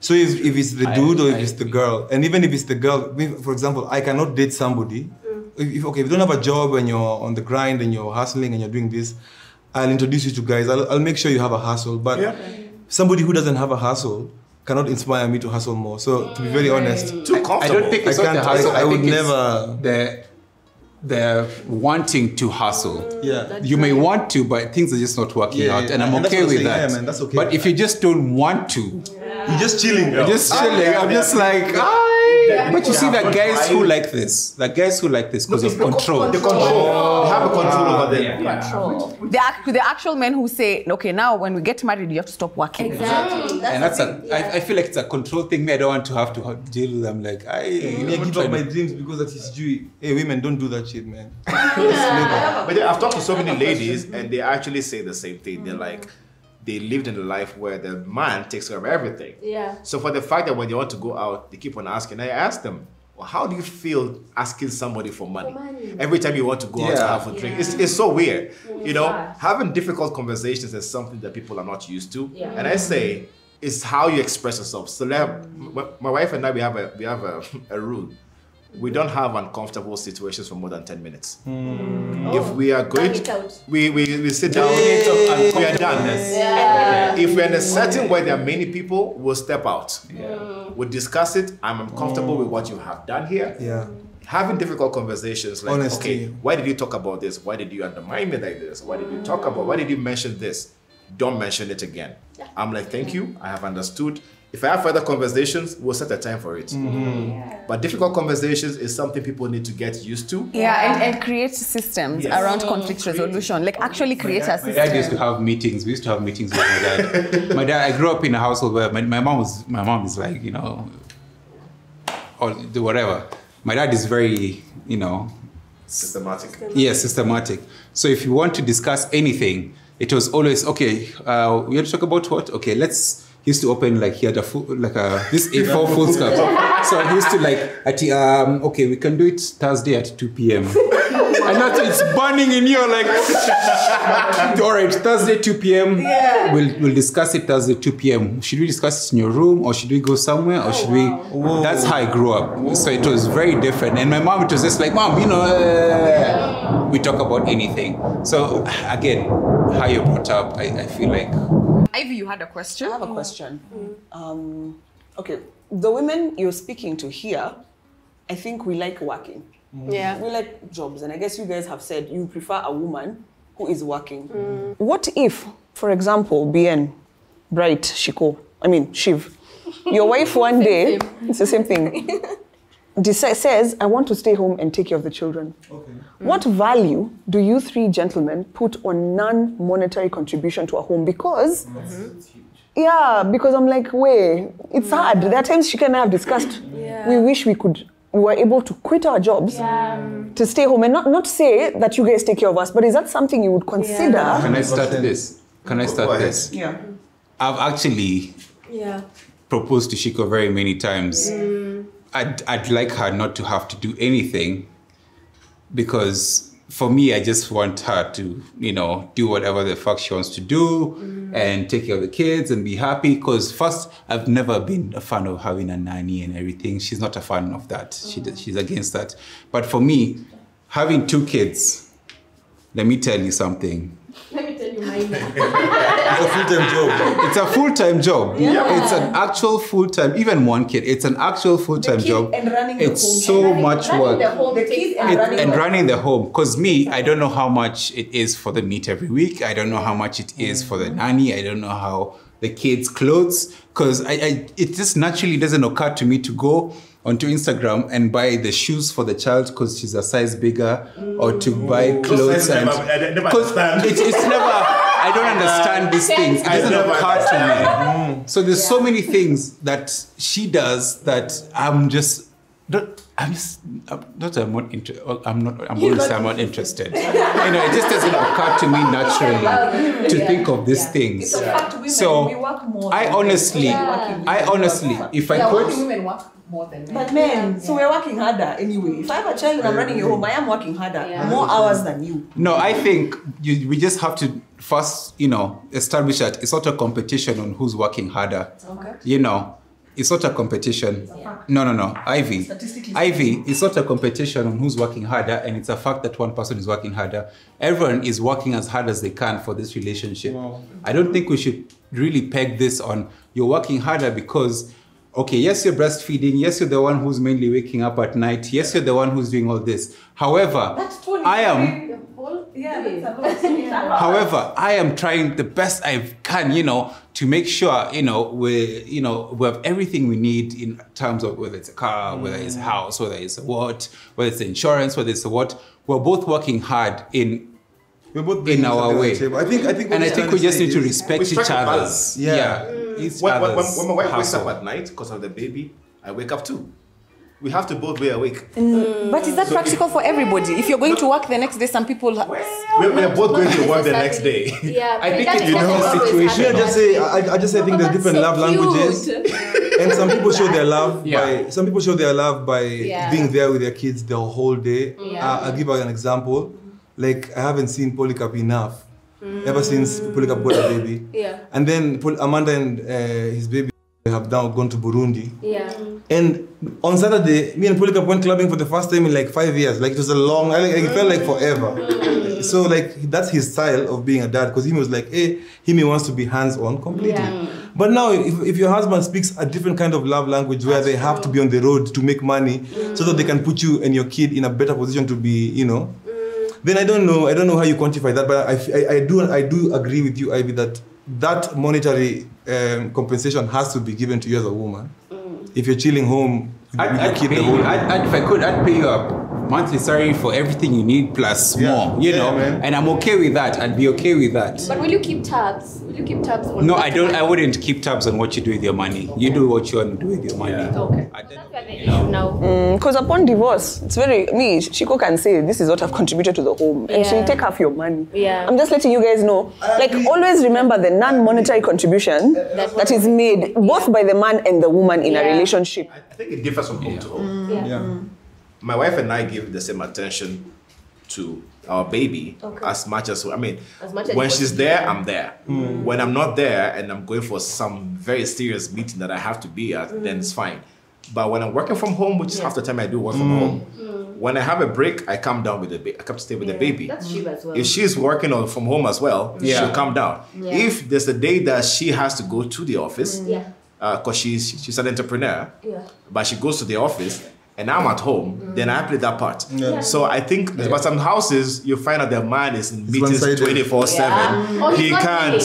So if it's the dude or if it's the girl, and even if it's the girl, for example, I cannot date somebody. If you don't have a job and you're on the grind and you're hustling and you're doing this, I'll introduce you to guys. I'll make sure you have a hustle. But somebody who doesn't have a hustle cannot inspire me to hustle more. So to be very honest, too comfortable. I don't think it's the hustle. I would never. They're wanting to hustle. You may want to, but things are just not working out, and I'm okay with that. Yeah, man, that's okay. But if you just don't want to, you're just chilling. You're just chilling. I'm just like, but you see that guys who like this, because of control. The control. They have a control over them. The actual men who say, okay, now when we get married, you have to stop working. Exactly. And that's I feel like it's a control thing. I don't want to have to deal with them. Like, I give up my dreams because that is due. Hey, women, don't do that. Man. But I've talked to so many ladies and they actually say the same thing. They're like, they lived in a life where the man takes care of everything. So for the fact that when they want to go out, they keep on asking. I ask them, well, how do you feel asking somebody for money? Every time you want to go out to have a drink? It's so weird. You know, having difficult conversations is something that people are not used to. And I say, it's how you express yourself. So my wife and I, we have a rule. We don't have uncomfortable situations for more than 10 minutes. If we are good, we sit down, we are done. If we're in a setting where there are many people, we'll step out. We'll discuss it. I'm uncomfortable with what you have done here. Having difficult conversations like, okay, why did you talk about this? Why did you undermine me like this? Why did you talk about, why did you mention this? Don't mention it again. I'm like, thank you, I have understood. If I have further conversations, we'll set a time for it. Mm-hmm. Yeah. But difficult conversations is something people need to get used to. Yeah, and create systems around conflict resolution. Like actually create a system. My dad used to have meetings. We used to have meetings with my dad. My dad, I grew up in a household where my mom is like, you know, or whatever. My dad is very, you know, systematic. Yeah, systematic. So if you want to discuss anything, it was always, okay, we have to talk about what? Okay, let's, he used to open like, he had a full, like a, this A4 full scarf. So he used to like, at, okay, we can do it Thursday at 2 p.m. And that's, it's burning in you, like, all right, Thursday 2 p.m. Yeah. We'll discuss it Thursday 2 p.m. Should we discuss it in your room or should we go somewhere or should we? Whoa. That's how I grew up. Whoa. So it was very different. And my mom, it was just like, Mom, you know, we talk about anything. So again, how you're brought up, I feel like. Ivy, you had a question? I have a question. Mm-hmm. Okay, the women you're speaking to here, I think we like working. Yeah, we like jobs, and I guess you guys have said you prefer a woman who is working. Mm. What if, for example, Bien, Bright, Shiko, I mean Shiv, your wife one day, it's the same thing, says, I want to stay home and take care of the children. Okay. What value do you three gentlemen put on non-monetary contribution to a home? Because, yeah, because I'm like, wait, it's hard. There are times she and I have discussed, we wish we could. We were able to quit our jobs to stay home and not say that you guys take care of us, but is that something you would consider? Yeah. Can I start this? Can I start this? Yeah. I've actually proposed to Shiko very many times. Mm. I'd like her not to have to do anything because for me, I just want her to, you know, do whatever the fuck she wants to do and take care of the kids and be happy. Because first, I've never been a fan of having a nanny and everything. She's not a fan of that. She's against that. But for me, having two kids, let me tell you something. Let me tell you mine. It's a full-time job. It's a full-time job. Yeah. It's an actual full-time, even one kid, it's an actual full-time job. And running it's the home. So and running, much running work. The home, the kids and running the home. Because me, I don't know how much it is for the meat every week. I don't know how much it is for the nanny. I don't know how the kids' clothes. Because it just naturally doesn't occur to me to go onto Instagram and buy the shoes for the child because she's a size bigger, or to buy clothes. It's never, I don't understand these things. It doesn't occur to me. So there's so many things that she does that I'm not interested. You know, it just doesn't occur to me naturally to think of these things. It's to women, so we work more I honestly, if I could, women work more than men. But men, so we're working harder anyway. If I have a child and I'm running your home, I am working harder, more hours than you. No, I think we just have to first, you know, establish that it's not a competition on who's working harder. Okay. You know. It's not a competition. Yeah. No. Ivy, it's not a competition on who's working harder, and it's a fact that one person is working harder. Everyone is working as hard as they can for this relationship. Wow. I don't think we should really peg this on you're working harder because, okay, yes, you're breastfeeding. Yes, you're the one who's mainly waking up at night. Yes, you're the one who's doing all this. However, I am trying the best I can, you know, to make sure, you know, we have everything we need in terms of whether it's a car, whether it's a house, whether it's a what, whether it's insurance, whether it's a what. We're both working hard in our way. I think we just need to respect each other. When my wife wakes up at night because of the baby, I wake up too. We have to both be awake. Mm. But is that practical for everybody? If you're going to work the next day, some people... We're both going to work the next day. Yeah, I think it's the situation. I just say I think there's different love languages. And some people show thew love by... Some people show their love by being there with their kids the whole day. Yeah. I'll give you an example. Like, I haven't seen Polycarp enough. Ever since Polycarp got a baby. Yeah. And then Amanda and his baby have now gone to Burundi. Yeah. And on Saturday, me and Polycarp went clubbing for the first time in like 5 years. Like, it was a long, it felt like forever. So like, that's his style of being a dad. Because he was like, hey, he wants to be hands-on completely. Yeah. But now, if your husband speaks a different kind of love language where they have to be on the road to make money so that they can put you and your kid in a better position to be, you know, then I don't know how you quantify that. But I do agree with you, Ivy, that that monetary compensation has to be given to you as a woman. If you're chilling home, if I could, I'd pay you a monthly salary for everything you need plus more, you know, and I'm okay with that. I'd be okay with that. But will you keep tabs? Will you keep tabs on No, I don't. I wouldn't keep tabs on what you do with your money. Okay. You do what you want to do with your money. Yeah. Okay. That's where the issue now. Because upon divorce, it's very, Shiko can say, this is what I've contributed to the home. And she'll take half your money. Yeah. I'm just letting you guys know. Like, always remember the non-monetary contribution that is made both by the man and the woman in a relationship. I think it differs from home to home. My wife and I give the same attention to our baby as much as, when she's there, I'm there. When I'm not there and I'm going for some very serious meeting that I have to be at, then it's fine. But when I'm working from home, which is half the time I do work from home, when I have a break, I come down with the baby. I come to stay with the baby. That's you as well. If she's working from home as well, she'll come down. If there's a day that she has to go to the office, because she's an entrepreneur, but she goes to the office and I'm at home, then I play that part. So I think, but some houses, you find out their man is in meetings 24/7. He can't.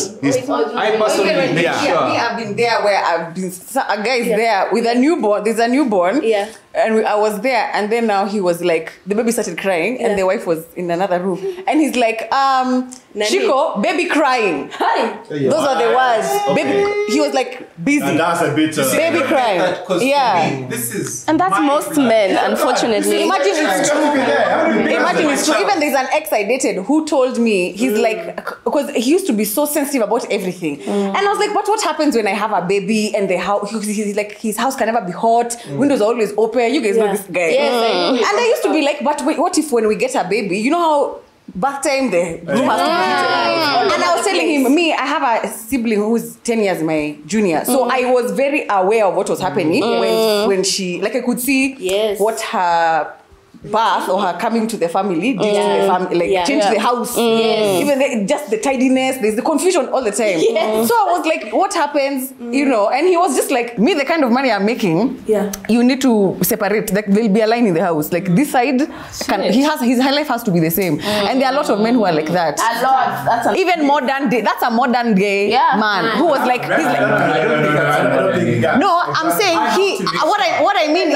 I personally, me, I've been there where I've been, a guy is there with a newborn, there's a newborn, and I was there, and then now he was like, the baby started crying, and the wife was in another room. And he's like, Shiko, baby crying. Those are the words. Baby, he was like, busy. And that's a bit baby crying. This is most men, unfortunately. Imagine it's true. Imagine it's true. Even there's an ex I dated who told me, he's like, because he used to be so sensitive about everything. And I was like, but what happens when I have a baby and the house, he's like, his house can never be hot, windows are always open. You guys know this guy. And I used to be like, but wait, what if when we get a baby, you know how back time the room has to be. And I was telling him, I have a sibling who's 10 years my junior. So I was very aware of what was happening when she, like I could see what her birth or her coming to the family did to the family, like change the house. Even just the tidiness, there's the confusion all the time. So I was like, what happens, you know? And he was just like, me, the kind of money I'm making, you need to separate. Like, there'll be a line in the house. Like this side, his life has to be the same. And there are a lot of men who are like that. A lot. Even modern day, that's a modern day man who was like, no, I'm saying he. What I mean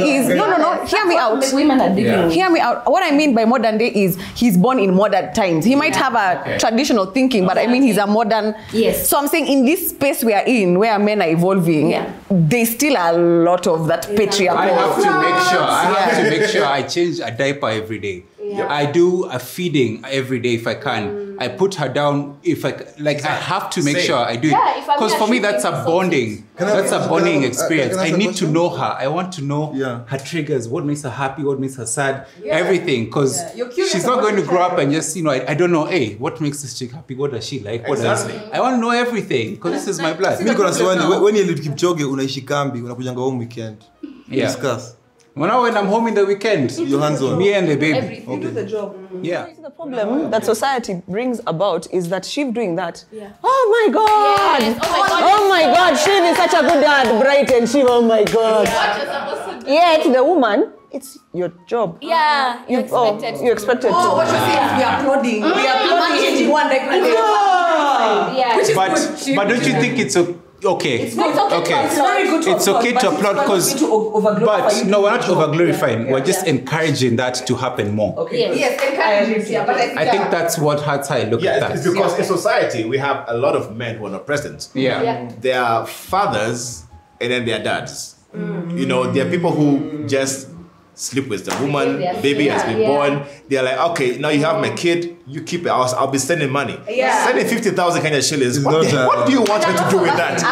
is, no. Hear me out. Women are Hear me out. What I mean by modern day is he's born in modern times. He might have a traditional thinking, but I mean he's a modern. So I'm saying in this space we are in, where men are evolving, there's still a lot of that patriarchy. I have to make sure I change a diaper every day. I do a feeding every day if I can. I put her down if I like. I have to make sure I do it because for me that's a bonding. That's a bonding experience. I need to know her. I want to know her triggers. What makes her happy? What makes her sad? Everything, because she's not going to grow up and just I don't know. Hey, what makes this chick happy? What does she like? What does I want to know everything because this is my blood. When you keep jogging, unaishi kambi, unakuja home weekend. Discuss. When I'm home in the weekend, your hands on me and the baby. Everything. You do the job. The problem that society brings about is that Shiv doing that. Oh my God! Oh my God! Shiv is such a good dad, Bright and Shiv. Oh my God! Yet the woman, it's your job. You're expected to. Oh, what you say is we are applauding. We are applauding one day. But don't you think it's a It's okay to applaud because, but no, we're not over-glorifying. We're just encouraging that to happen more. Encouraging. But I think that's what hurts how I look at that. It's because in society, we have a lot of men who are not present. They are fathers and then they are dads. You know, they are people who just sleep with the woman, baby has been born. They're like, okay, now you have my kid, you keep it, I'll be sending money. Sending 50,000 Kenya shillings, what do you want her to do with that?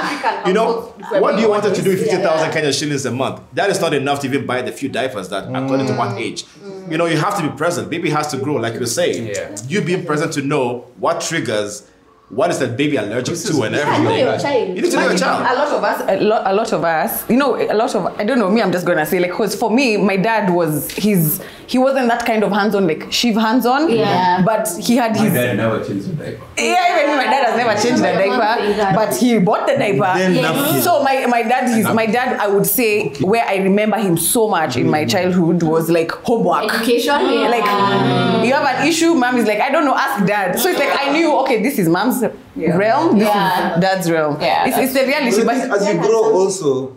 You know, what do you want her to do with 50,000 Kenya shillings a month? That is not enough to even buy the few diapers that, according to what age. You know, you have to be present. Baby has to grow, like you were saying. You being present to know what triggers, what is that baby allergic to and everything. You need to know your child. A lot of us, you know, I don't know, me, I'm just going to say, like, because for me, my dad was, he wasn't that kind of hands-on, like Shiv hands-on. Yeah. But he had his... My dad never changed the diaper. Yeah, even my dad has never changed the diaper. But he bought the diaper. Yeah. So my dad, I would say, where I remember him so much in my childhood was like homework. Education. Yeah. Like, you have an issue, mom is like, I don't know, ask dad. So it's like, I knew, okay, this is mom's realm, this is dad's realm. Yeah, it's the reality. But as you grow also,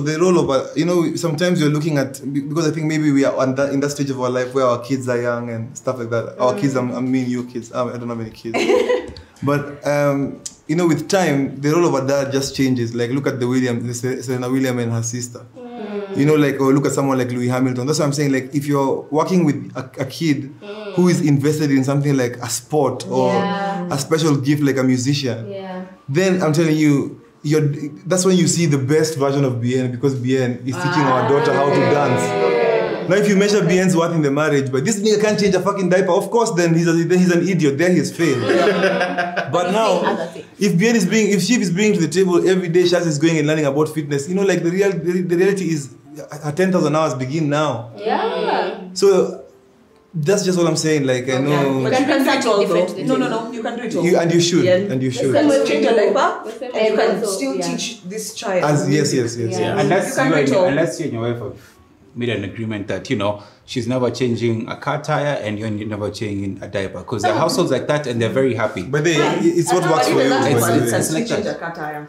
the role of, you know, sometimes you're looking at, because I think maybe we are in that stage of our life where our kids are young and stuff like that. Our kids, I mean your kids, I don't have any kids. But, you know, with time, the role of a dad just changes. Like, look at Serena Williams and her sister. You know, like, or look at someone like Lewis Hamilton. That's what I'm saying. Like, if you're working with a kid who is invested in something like a sport or a special gift like a musician, then I'm telling you, that's when you see the best version of Bien, because Bien is teaching our daughter how to dance. Now, if you measure Bien's worth in the marriage, but this nigga can't change a fucking diaper, of course, then he's an idiot. Then he's failed. But now, if Bien is bringing, if Shiv is bringing to the table every day, Shaz is going and learning about fitness. You know, like the reality is, her 10,000 hours begin now. Yeah. So. That's just what I'm saying. Like, I know. But you can do it also. No. You can do it also. And you should. You can change your diaper, and you can still teach this child. Yes. Yeah. Unless you and your wife have made an agreement that, you know, she's never changing a car tire and you're never changing a diaper. Because there are households like that and they're very happy. But it's what works for you. It's like that. A car tire.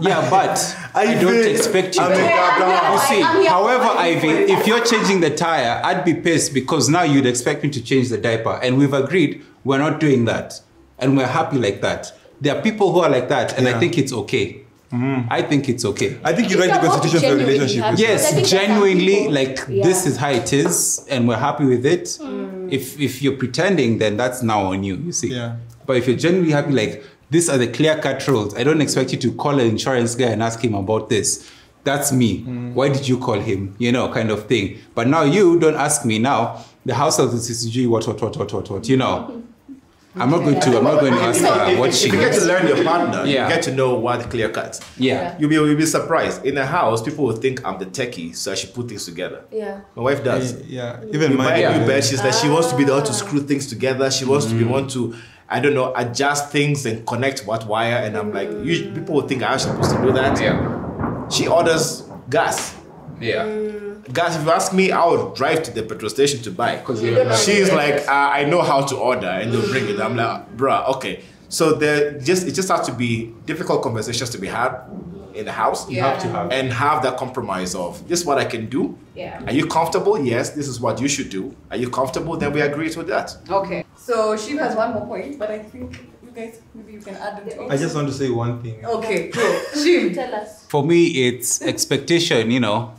Yeah, but I don't expect you to. You see, however, Ivy, if you're changing the tire, I'd be pissed because now you'd expect me to change the diaper. And we've agreed we're not doing that. And we're happy like that. There are people who are like that and I think it's okay. I think it's okay. I think you write the constitution for a relationship. Yes, genuinely, like this is how it is, and we're happy with it. If you're pretending, then that's now on you. You see. Yeah. But if you're genuinely happy, like these are the clear-cut rules. I don't expect you to call an insurance guy and ask him about this. That's me. Why did you call him? You know, kind of thing. But now you don't ask me. Now the house of the CCG, what, you know. I'm not going to ask her what she. If you get to learn your partner, you get to know what clear cuts. Yeah. You'll be surprised. In the house, people will think I'm the techie, so I should put things together. Yeah. My wife does. Yeah. Even my wife, she's like, she wants to be the one to screw things together. She wants to be one to, I don't know, adjust things and connect what wire. And I'm like, people will think I'm supposed to do that. Yeah. She orders gas. Yeah. Guys, if you ask me, I would drive to the petrol station to buy. She's like, I know how to order, and they'll bring it. I'm like, bruh, okay. So it just has to be difficult conversations to be had in the house. You have to have and have that compromise of this is what I can do. Yeah. Are you comfortable? Yes. This is what you should do. Are you comfortable? Then we agree to that. Okay. So she has one more point, but I think you guys maybe you can add it. I just want to say one thing. Okay. Cool. She tell us. For me, it's expectation. You know.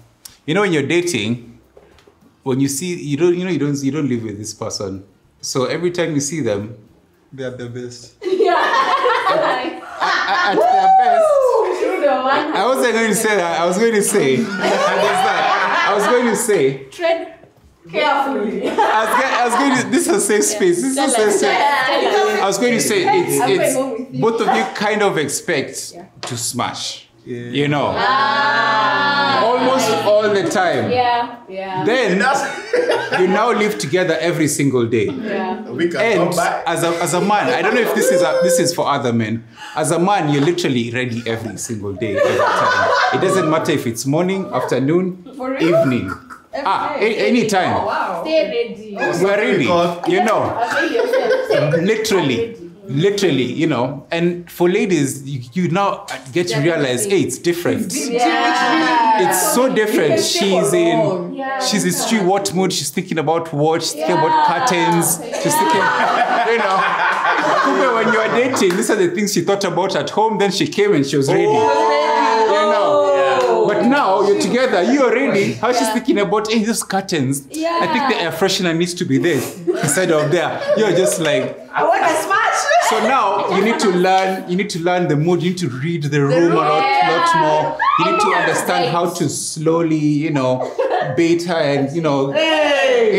You know, when you're dating, when you see, you don't live with this person. So every time you see them, they are their best. Yeah. At their best. I wasn't going to say that. I was going to say. Tread carefully. I was going to. This is a safe space. I was going to say it's both of you kind of expect to smash. Yeah. You know, almost all the time. Yeah. Then you now live together every single day. Yeah. We can and come back. As a man, I don't know if this is for other men. As a man, you're literally ready every single day, every time. It doesn't matter if it's morning, afternoon, evening. Any time. Oh, wow. Stay ready. We're ready. You know, literally. Literally, you know, and for ladies, you now get to realize, hey, it's different. It's so different. She's in what mood, she's thinking about what, she's thinking about curtains, she's thinking, you know. When you are dating, these are the things she thought about at home, then she came and she was ready. You know. But now you're together, you're ready. How she's thinking about, hey, those curtains. I think the air freshener needs to be there instead of there. You're just like, I want to smile. So now you need to learn the mood, you need to read the room a lot more. You need to understand how to slowly, you know, bait her and, you know, bring her in.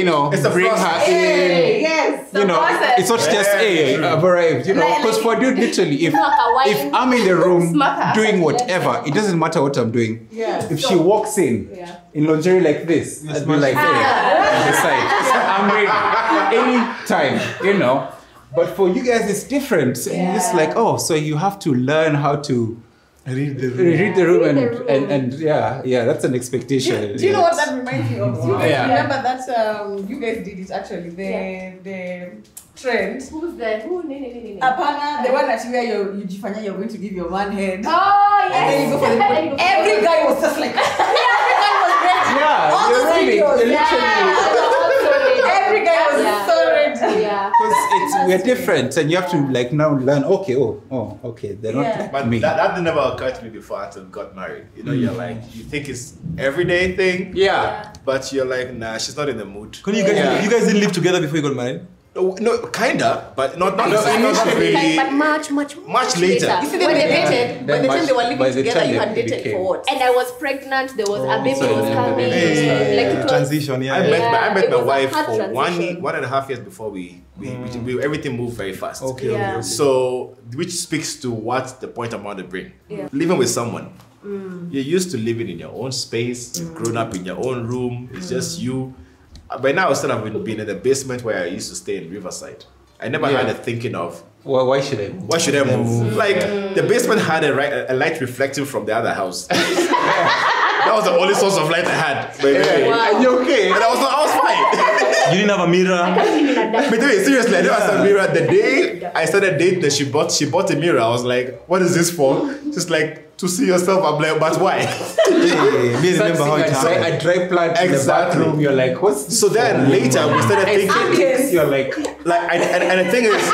Yes, you know, it's not just, hey, I've arrived, you know, because for a dude, literally, if I'm in the room doing whatever, it doesn't matter what I'm doing. If she walks in lingerie like this, I'd be like, hey. and decide, I'm ready anytime, you know. But for you guys, it's different. So yeah. It's like, oh, so you have to learn how to read the room. Read the room, and that's an expectation. Do you know what that reminds me of? Remember that you guys did it actually. The trend. Who's that? Who? Apana, the one that you're going to give your man head. Oh, yes. And then you go for the head. Every guy was just like, every guy was ready. Yeah, all you're ready. Literally. Yeah. Every guy was so ready. Yeah. Because we're different, and you have to like now learn, okay, they're not like but me. That never occurred to me before until I got married. You know, you're like, you think it's everyday thing. Yeah. But you're like, nah, she's not in the mood. Couldn't you guys, you guys didn't live together before you got married? No, kinda, but not really. Like, but much later. You see, they dated. By the time they were living together, you had dated for what? And I was pregnant. There was a baby was coming. Like transition. Yeah. I met my wife for one and a half years before we everything moved very fast. Okay. So which speaks to what the point I'm about to bring. Yeah. Living with someone. You're used to living in your own space. You've grown up in your own room. It's just you. By now, instead of being in the basement where I used to stay in Riverside, I never had a thinking of, well, why should I move? Like, the basement had a light reflecting from the other house. That was the only source of light I had. Wow. Are you okay? And I was fine. You didn't have a mirror. I can't even like that. But wait, seriously, I never had a mirror. The day I started dating her, she bought a mirror. I was like, what is this for? Just like, to see yourself, I'm like, but why? Remember how it happened. A dry plant in the bathroom, you're like, what's... So then later, we started thinking, you're like and the thing is,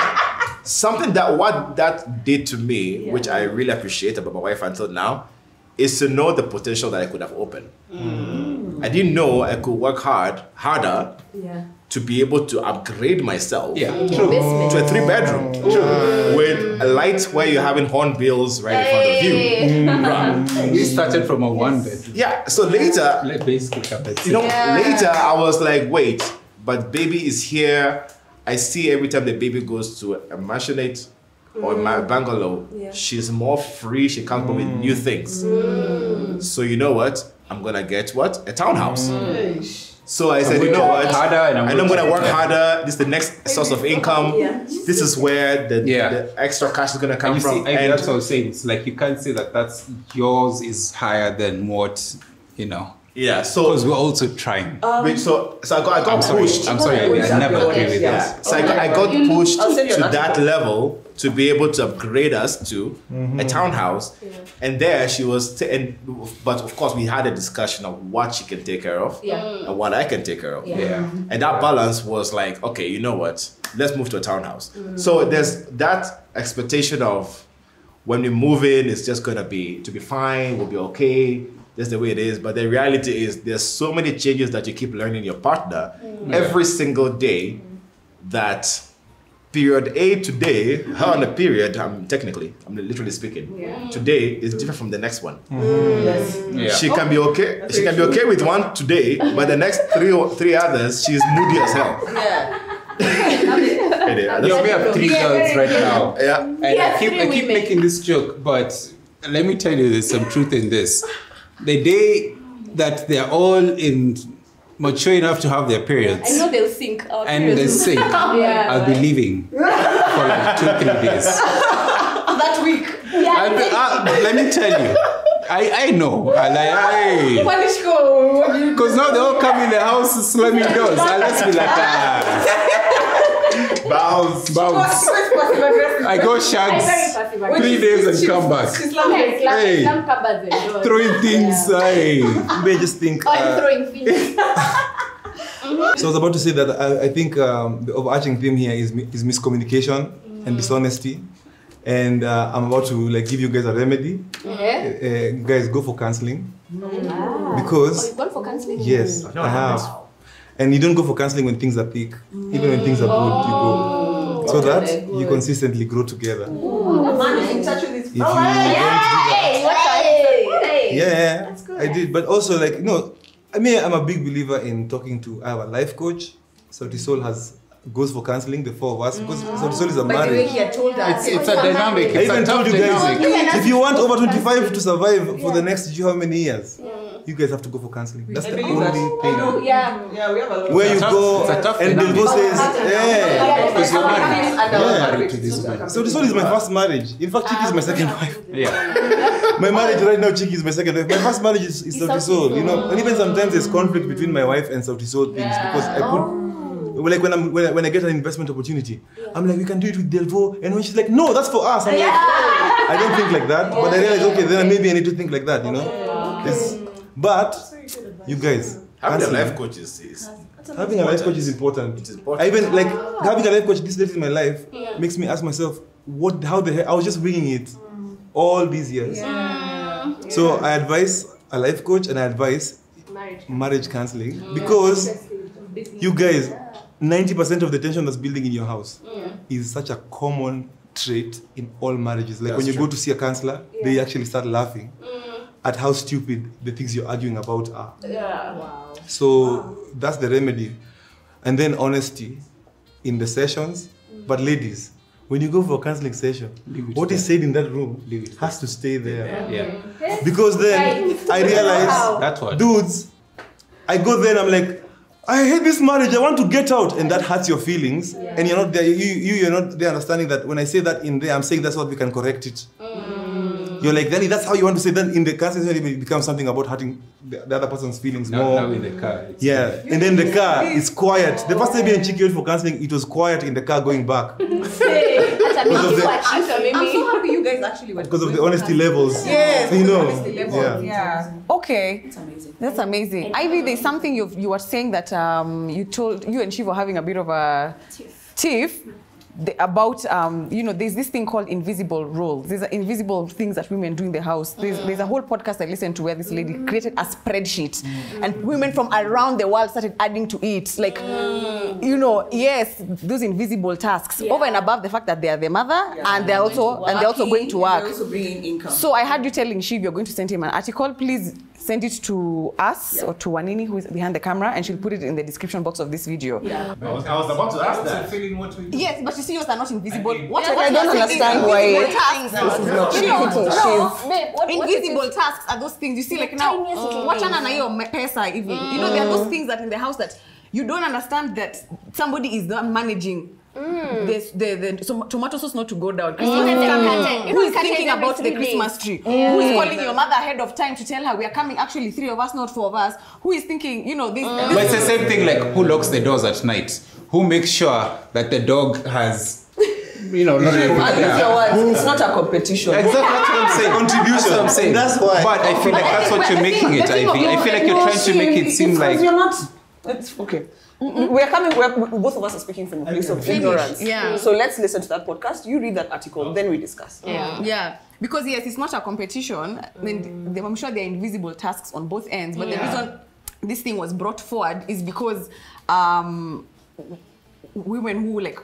something that what that did to me, which I really appreciate about my wife until now, is to know the potential that I could have opened. I didn't know I could work harder to be able to upgrade myself to a 3-bedroom with a light where you're having hornbills right in front of you. We started from a 1-bedroom. Yeah, so later, later I was like, wait, but baby is here. I see every time the baby goes to a mansionette or my bungalow, she's more free. She comes up with new things. So you know what? I'm gonna get what? A townhouse. So I said, you know what? I'm gonna work harder. This is the next source of income. This is where the extra cash is gonna come from. And that's what I'm saying. It's like you can't say that that's yours is higher than what you know. Yeah. So because we're also trying. So I got pushed. I'm sorry. I never agree with this. So I got pushed to that level to be able to upgrade us to a townhouse, and there she was. But of course, we had a discussion of what she can take care of and what I can take care of. Yeah. And that balance was like, okay, you know what? Let's move to a townhouse. So there's that expectation of when we move in, it's just gonna be fine. We'll be okay. That's the way it is. But the reality is, there's so many changes that you keep learning your partner every single day that. Period A today, her on the period, I'm literally speaking. Yeah. Today is different from the next one. She can be okay. She can be okay with one today, but the next three others, she's moody as hell. We have 3 girls right now. Yeah. And I keep making this joke, but let me tell you, there's some truth in this. The day that they're all mature enough to have their periods. I know they'll sink. They sink. I'll be leaving for like 2-3 days. That week. Yeah. Let me tell you. I know. I'm like, hey. Because now they all come in the house slamming doors. Let's be like, Bounce. I go shards 3 days and come back. Hey, throwing things. They just think. I'm throwing things. So I was about to say that I think the overarching theme here is miscommunication and dishonesty, and I'm about to like give you guys a remedy. Guys, go for counseling. Because you've gone for counseling? Yes, I have. And you don't go for counseling when things are thick. Even when things are good, you go. So that you consistently grow together. Ooh, man is in touch with his power. Yeah, that's good. I did. But also, like, you know, I mean, I'm a big believer in talking to our life coach. Sauti Sol goes for counseling, the 4 of us, because Sauti Sol is a marriage. It's a dynamic. I even told you guys, if you want over 25 to survive for the next, how many years? you guys have to go for counseling. That's the only thing. Yeah, we have a lot. Where you go and the boss says, because you're married to this man. So this one is my first marriage. In fact, Chiki is my second wife. Yeah. My marriage right now, Chiki is my second wife. My first marriage is Sauti Sol, you know. And even sometimes there's conflict between my wife and Sauti Sol things because I put. Like when I get an investment opportunity, I'm like, we can do it with Delvo, and when she's like, no, that's for us. I'm like, I don't think like that, but I realize, okay, then maybe I need to think like that, you know. Yes. But you guys, having a life coach is important. It is important. I even like having a life coach this late in my life makes me ask myself, what, how the hell I was just winging it all these years. Yeah. So I advise a life coach and I advise marriage counseling because you guys. 90% of the tension that's building in your house is such a common trait in all marriages. Like when you go to see a counselor, they actually start laughing at how stupid the things you're arguing about are. Yeah. Wow. So that's the remedy. And then honesty in the sessions. But ladies, when you go for a counseling session, what is said in that room has to stay there. Yeah. Because then I realize, dudes, I go there and I'm like, I hate this marriage, I want to get out, and that hurts your feelings, and you're not there, you're not there understanding that when I say that in there, I'm saying that's what we can correct it. You're like, then that's how you want to say that in the car, it becomes something about hurting the other person's feelings more. Now in the car. And then the car is quiet. The first time me and Chiki went for counseling, it was quiet in the car going back. I'm so happy you guys actually went. Because of the honesty levels. Yes, you know. Okay. It's amazing. That's amazing. Ivy, there's something you were saying that you told, you and Shiv were having a bit of a tiff. About, you know, there's this thing called invisible roles. These are invisible things that women do in the house. There's a whole podcast I listened to where this lady created a spreadsheet and women from around the world started adding to it. Like, you know, those invisible tasks over and above the fact that they are the mother and they're also going to work. They're also bringing income. So I heard you telling Shiv you're going to send him an article. Please send it to us or to Wanini, who is behind the camera, and she'll put it in the description box of this video. Yeah. I was about to ask that. Yes, but you see, yours are not invisible. I mean, invisible tasks are those things you see, like now, watch an eye on my pesa even. You know, there are those things that in the house that you don't understand that somebody is not managing. The tomato sauce not to go down. Who is thinking about the Christmas tree? Who is calling your mother ahead of time to tell her we are coming? Actually, 3 of us, not 4 of us. Who is thinking? You know this. But it's the same thing. Like who locks the doors at night? Who makes sure that the dog has? You know, it's not a competition. Exactly, that's what I'm saying. Contribution. That's what I'm saying. That's why. But I feel like that's what you're making it. I feel like you're trying to make it seem like you're not. It's okay. We're coming, both of us are speaking from a place of ignorance. Yeah. So let's listen to that podcast. You read that article, then we discuss. Yeah. Because yes, it's not a competition. I mean, I'm sure there are invisible tasks on both ends, but the reason this thing was brought forward is because women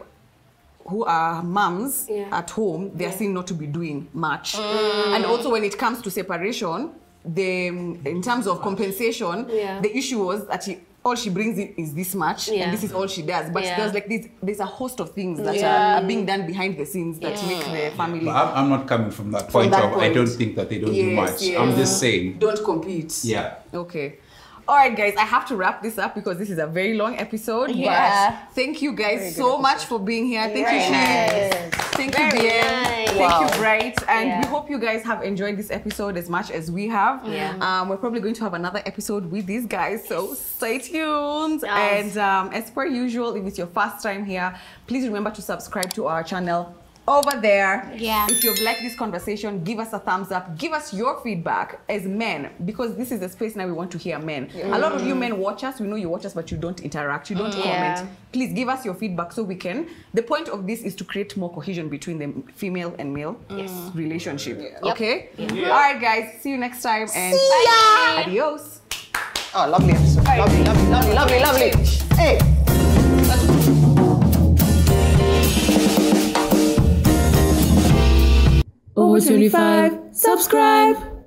who are moms at home, they are seen not to be doing much. And also when it comes to separation, in terms of compensation, the issue was that all she brings in is this much and this is all she does, but there's like there's a host of things that are being done behind the scenes that make the family. But I'm not coming from that point of I don't think that they don't do much. I'm just saying don't compete. Okay. All right, guys, I have to wrap this up because this is a very long episode. But thank you guys so much for being here. Thank you, Shiv. Thank you, Bien. Thank you, Bright. And we hope you guys have enjoyed this episode as much as we have. We're probably going to have another episode with these guys, so stay tuned. And as per usual, if it's your first time here, please remember to subscribe to our channel over there. If you've liked this conversation, give us a thumbs up, give us your feedback as men, because this is the space now we want to hear men. A lot of you men watch us, we know you watch us, but you don't interact, you don't comment. Please give us your feedback so we can, the point of this is to create more cohesion between the female and male relationship. Okay? All right guys, see you next time and bye. Adios. Oh, lovely episode. Lovely, lovely, lovely, lovely, lovely. Hey. Over 25, subscribe!